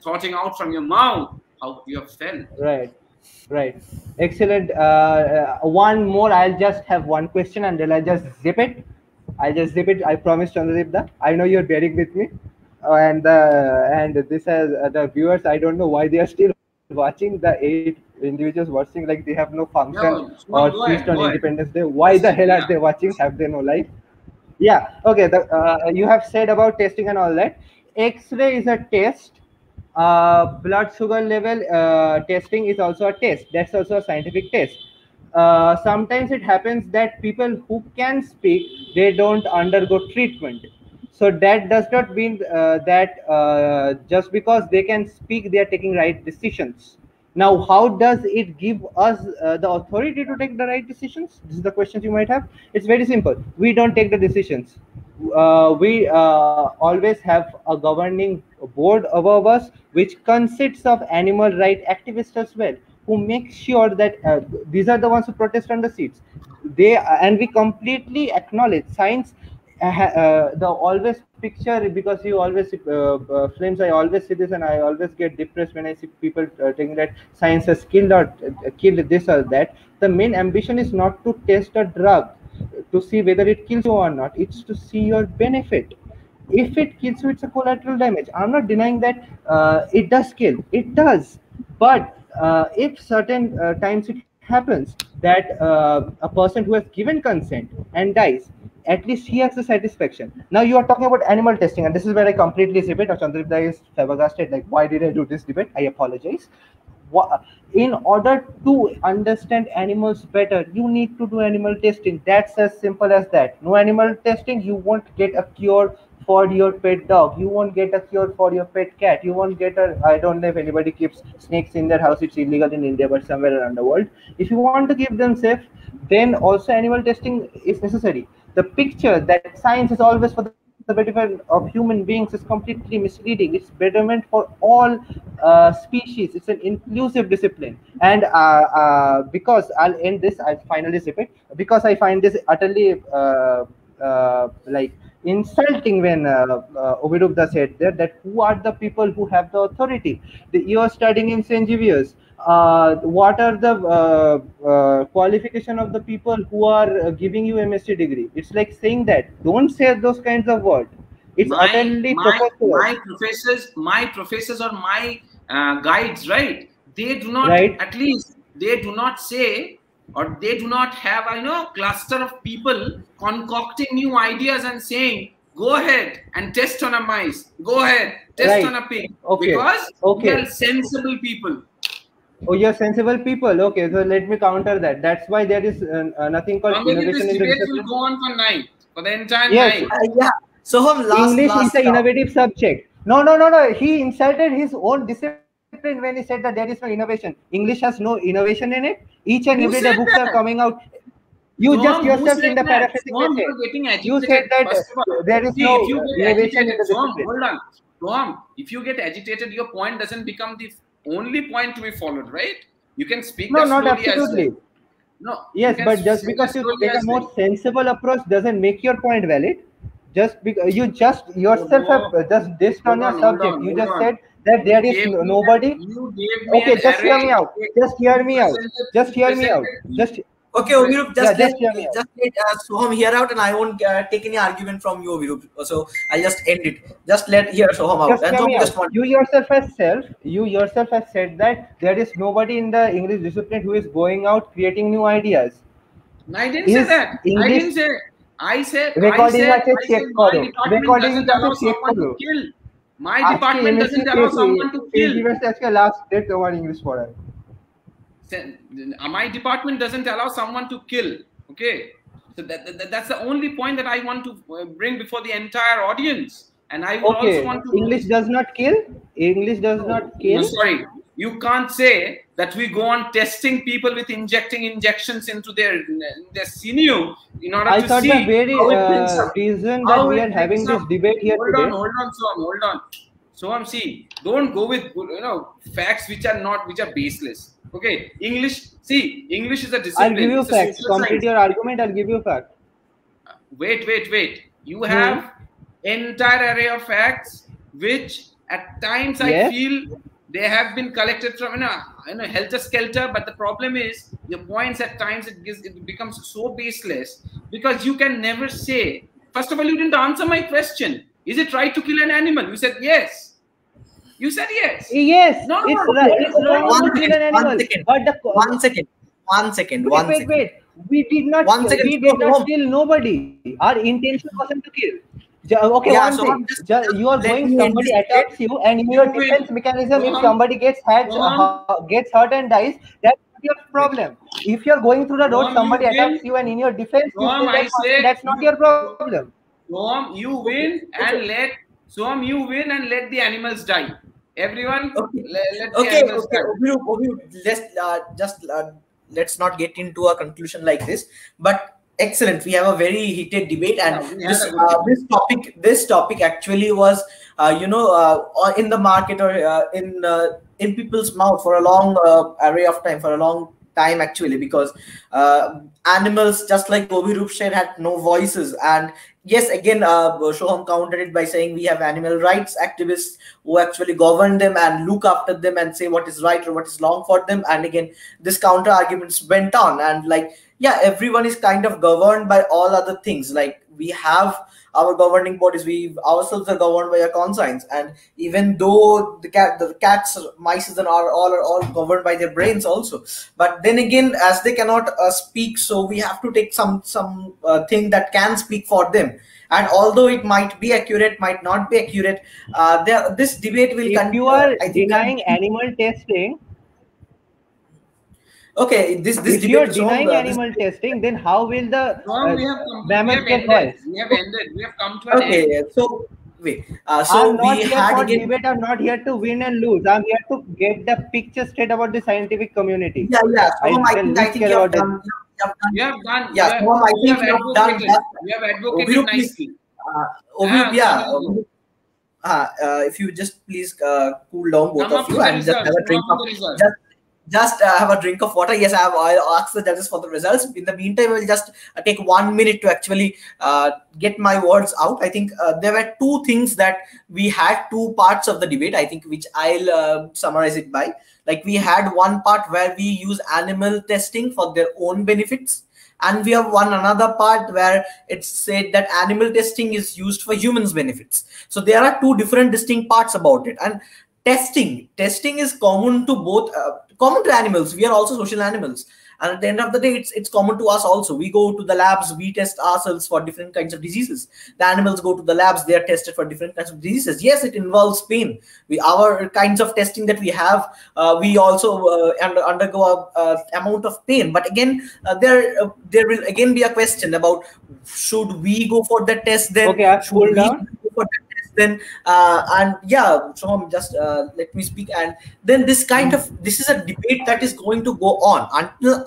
clotting out from your mouth? How would you have felt? Right. Right. Excellent. One more. I'll just have one question and then I'll just zip it. I promise, Chandradeep, that I know you're bearing with me. The viewers, I don't know why they are still watching, the 8 individuals watching like they have no function or feast on Independence Day. Why the hell are they watching? Have they no life? Yeah. Okay. You have said about testing and all that. X-ray is a test. Blood sugar level testing is also a test. That's also a scientific test. Sometimes it happens that people who can speak, they don't undergo treatment. So that does not mean that just because they can speak, they are taking right decisions. Now, how does it give us the authority to take the right decisions? This is the question you might have. It's very simple. We don't take the decisions. We always have a governing board above us, which consists of animal rights activists as well, who make sure that these are the ones who protest on the seats. And we completely acknowledge science. The always picture, because you always films, I always see this and I always get depressed when I see people thinking that science has killed or killed this or that. The main ambition is not to test a drug to see whether it kills you or not. It's to see your benefit. If it kills you, it's a collateral damage. I'm not denying that it does kill. It does. But if certain times it happens that a person who has given consent and dies, at least he has the satisfaction. Now you are talking about animal testing, and this is where I completely zip it. Chandradeep is flabbergasted, like, why did I do this debate? I apologize. In order to understand animals better, you need to do animal testing. That's as simple as that. No animal testing, you won't get a cure for your pet dog. You won't get a cure for your pet cat. You won't get a, I don't know if anybody keeps snakes in their house. It's illegal in India, but somewhere around the world. If you want to keep them safe, then also animal testing is necessary. The picture that science is always for the betterment of human beings is completely misleading. It's betterment for all species. It's an inclusive discipline. And because I'll end this, I'll finally zip it. Because I find this utterly insulting when Abhiroop said that who are the people who have the authority? You are studying in St. Xavier's. What are the qualification of the people who are giving you MSc degree? It's like saying that. Don't say those kinds of words. It's utterly preposterous. My professors or my guides, right? They do not, right? At least they do not say, or they do not have, you know, cluster of people concocting new ideas and saying, go ahead and test on a mice. Go ahead, test on a pig. Okay. Because we are sensible people. Oh, you're sensible people. Okay, so let me counter that. That's why there is nothing called innovation in the research. Will go on for night, for the entire night. Yeah. Soham, English is an innovative subject. No. He insulted his own discipline when he said that there is no innovation. English has no innovation in it. Each and every day books are coming out. You just yourself in the paraphrasing. You said that there is no innovation in the discipline. Hold on. Soham, if you get agitated, your point doesn't become the only point to be followed, right? You can speak. No, not absolutely. As, no. Yes, but just because you take a more sensible approach doesn't make your point valid. Just because you just yourself have just dissed on your subject. You just said that there is nobody. Okay, just hear me out. Just hear me out. Just hear me out. Just. Okay, Abhiroop, just let Soham hear out, and I won't take any argument from you, Abhiroop. So I'll just end it. Just let Soham out. You yourself has said that there is nobody in the English discipline who is going out creating new ideas. I didn't say that. English, I didn't say. I said. My department doesn't allow someone to kill. My department doesn't allow someone to kill. Okay, so that's the only point that I want to bring before the entire audience, and I would also want to. English does not kill. English does not kill. No, sorry, you can't say that we go on testing people with injecting injections into their sinew in order to see. I thought the very reason that we are having this debate here today. Hold on, Soham. Soham, see, don't go with facts which are baseless. Okay, English. See, English is a discipline. I'll give you facts. Complete your argument. I'll give you facts. Wait. You have entire array of facts, which at times I feel they have been collected from helter skelter. But the problem is your points at times it becomes so baseless because you can never say. First of all, you didn't answer my question. Is it right to kill an animal? You said yes. You said yes. Yes. No. It's right. It's wrong. One second. Wait. We did not. We did not kill nobody. Our intention wasn't to kill. Okay. Yeah, you are going. Somebody attacks you, and your defense mechanism if somebody gets hurt and dies, that's not your problem. If you are going through the road, somebody attacks you, and in your defense, that's not your problem. You win and let. Soham, you win and let the animals die. Everyone, let the animals die. Let's not get into a conclusion like this. But excellent, we have a very heated debate, and this topic actually was, in the market or in people's mouth for a long array of time, for a long time actually, because animals, just like Abhiroop said, had no voices. And yes, again, Soham countered it by saying we have animal rights activists who actually govern them and look after them and say what is right or what is wrong for them. And again, this counter arguments went on, and everyone is kind of governed by all other things. Like, we have our governing bodies, we ourselves are governed by our conscience, and even though the cats, mice, and are all governed by their brains also. But then again, as they cannot speak, so we have to take some thing that can speak for them. And although it might be accurate, might not be accurate, this debate will continue. You are denying animal testing. Okay, this if you are denying animal testing, then how will the mammals get voice? We have ended. We have come to an end. So wait. So we had a debate. I'm not here to win and lose. I'm here to get the picture straight about the scientific community. Yeah. So I think you have done. Yeah. So I think you have done. You have advocated nicely. If you just please cool down, both of you, and just have a drink. Just have a drink of water. Yes, I'll ask the judges for the results. In the meantime, I will just take 1 minute to actually get my words out. I think there were two things that we had, two parts of the debate, I think, which I'll summarize it by. Like, we had one part where we use animal testing for their own benefits. And we have one another part where it's said that animal testing is used for humans' benefits. So there are two different distinct parts about it. And testing is common to both, common to animals. We are also social animals, and at the end of the day, it's common to us also. We go to the labs, we test ourselves for different kinds of diseases. The animals go to the labs, they are tested for different kinds of diseases. Yes, it involves pain. Our kinds of testing that we have, we also undergo a amount of pain. But again, there will again be a question about, should we go for the test then? Okay, I've scrolled down. Then and yeah, so just let me speak. And then this is a debate that is going to go on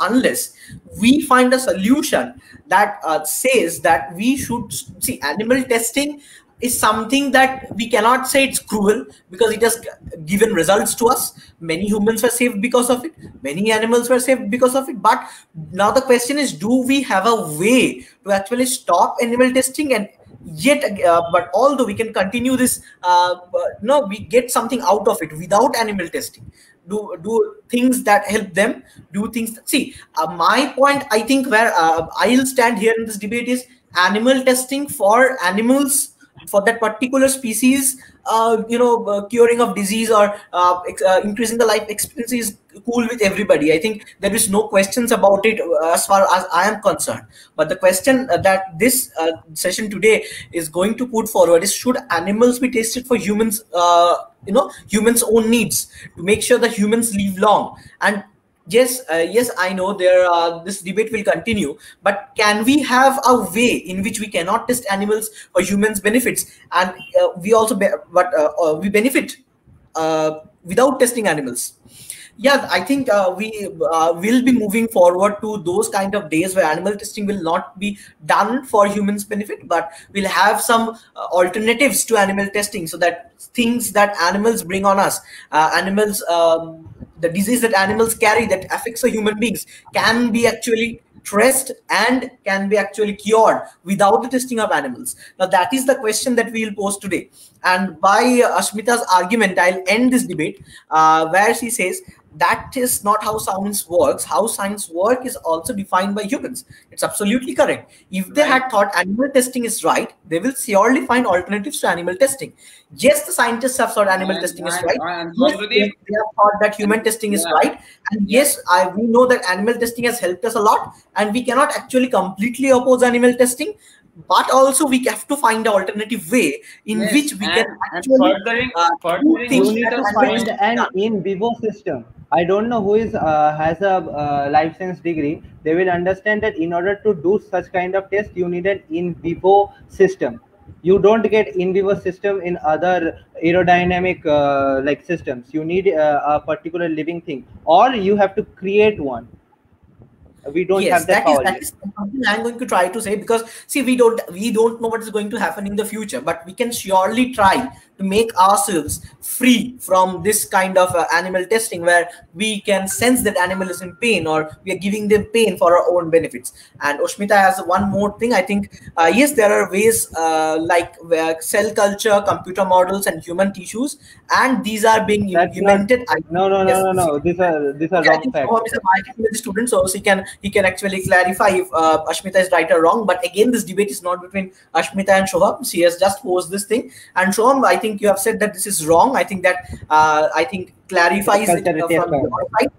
unless we find a solution that says that we should see animal testing is something that we cannot say it's cruel, because it has given results to us. Many humans were saved because of it. Many animals were saved because of it. But now the question is, do we have a way to actually stop animal testing? And yet but although we can continue this, we get something out of it without animal testing. Do things that help them, do things that, see, my point, I think, where I'll stand here in this debate is, animal testing for animals, for that particular species, curing of disease or increasing the life expectancy is cool with everybody. I think there is no questions about it as far as I am concerned. But the question that this session today is going to put forward is, should animals be tested for humans, humans' own needs, to make sure that humans live long? And yes, I know there. This debate will continue, but can we have a way in which we cannot test animals for humans' benefits, and we benefit without testing animals? Yeah, I think we will be moving forward to those kind of days where animal testing will not be done for humans' benefit, but we'll have some alternatives to animal testing, so that things that animals bring on us, the disease that animals carry that affects the human beings, can be actually traced and can be actually cured without the testing of animals. Now, that is the question that we will pose today. And by Asmita's argument, I'll end this debate where she says, that is not how science works. How science work is also defined by humans. It's absolutely correct. If they had thought animal testing is right, they will surely find alternatives to animal testing. Yes, the scientists have thought animal testing is right. They have thought that human testing is right. And yes, we know that animal testing has helped us a lot. And we cannot actually completely oppose animal testing. But also, we have to find an alternative way in which we can actually find an in vivo system. I don't know who is has a life science degree. They will understand that in order to do such kind of test, you need an in vivo system. You don't get in vivo system in other aerodynamic like systems. You need a particular living thing, or you have to create one. We don't have that power. That is something I'm going to try to say, because see, we don't know what is going to happen in the future, but we can surely try to make ourselves free from this kind of animal testing, where we can sense that animal is in pain, or we are giving them pain for our own benefits. And Asmita has one more thing. I think, yes, there are ways like cell culture, computer models, and human tissues, and these are being implemented. No. These are wrong facts. Soham is a biotechnology student, so he can actually clarify if Asmita is right or wrong. But again, this debate is not between Asmita and Soham. She has just posed this thing, and Soham, I think you have said that this is wrong. I think that clarifies it from your side.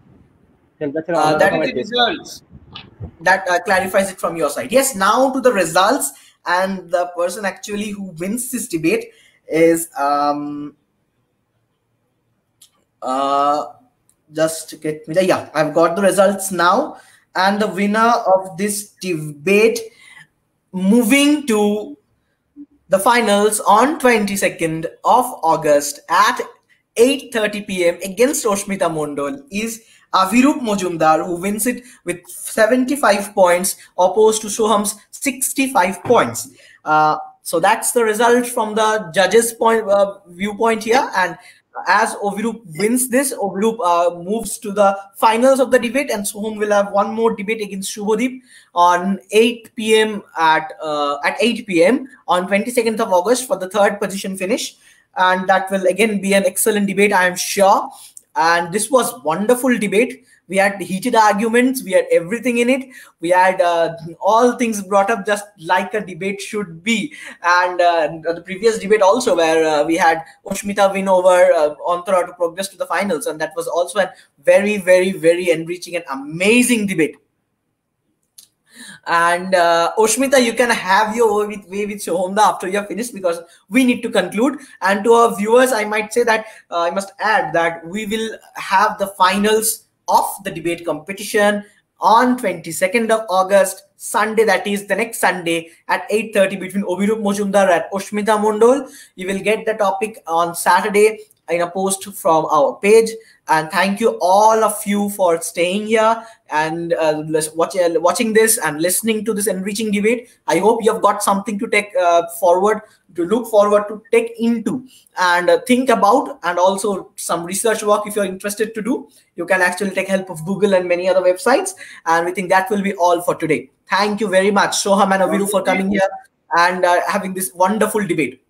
That clarifies it from your side. Yes. Now to the results, and the person actually who wins this debate is just get me there. Yeah, I've got the results now, and the winner of this debate moving to the finals on 22nd of August at 8:30 p.m. against Asmita Mondal is Abhiroop Majumdar, who wins it with 75 points opposed to Soham's 65 points. So that's the result from the judges' viewpoint here. And As Abhiroop wins this, Abhiroop moves to the finals of the debate, and Soham will have one more debate against Shubhodeep on 8 p.m. at 8 p.m. on 22nd of August for the third position finish, and that will again be an excellent debate, I am sure. And this was wonderful debate. We had heated arguments. We had everything in it. We had all things brought up just like a debate should be. And the previous debate also, where we had Asmita win over Antara to progress to the finals. And that was also a very, very, very enriching and amazing debate. And Asmita, you can have your way with Soham after you're finished, because we need to conclude. And to our viewers, I might say that I must add that we will have the finals of the debate competition on 22nd of August, Sunday, that is the next Sunday at 8:30 between Abhiroop Majumdar and Asmita Mondal. You will get the topic on Saturday in a post from our page. And thank you all of you for staying here and watching this and listening to this enriching debate. I hope you have got something to take look forward to, take into, and think about, and also some research work if you're interested to do. You can actually take help of Google and many other websites. And we think that will be all for today. Thank you very much, Soham and Abhiroop, for coming here and having this wonderful debate.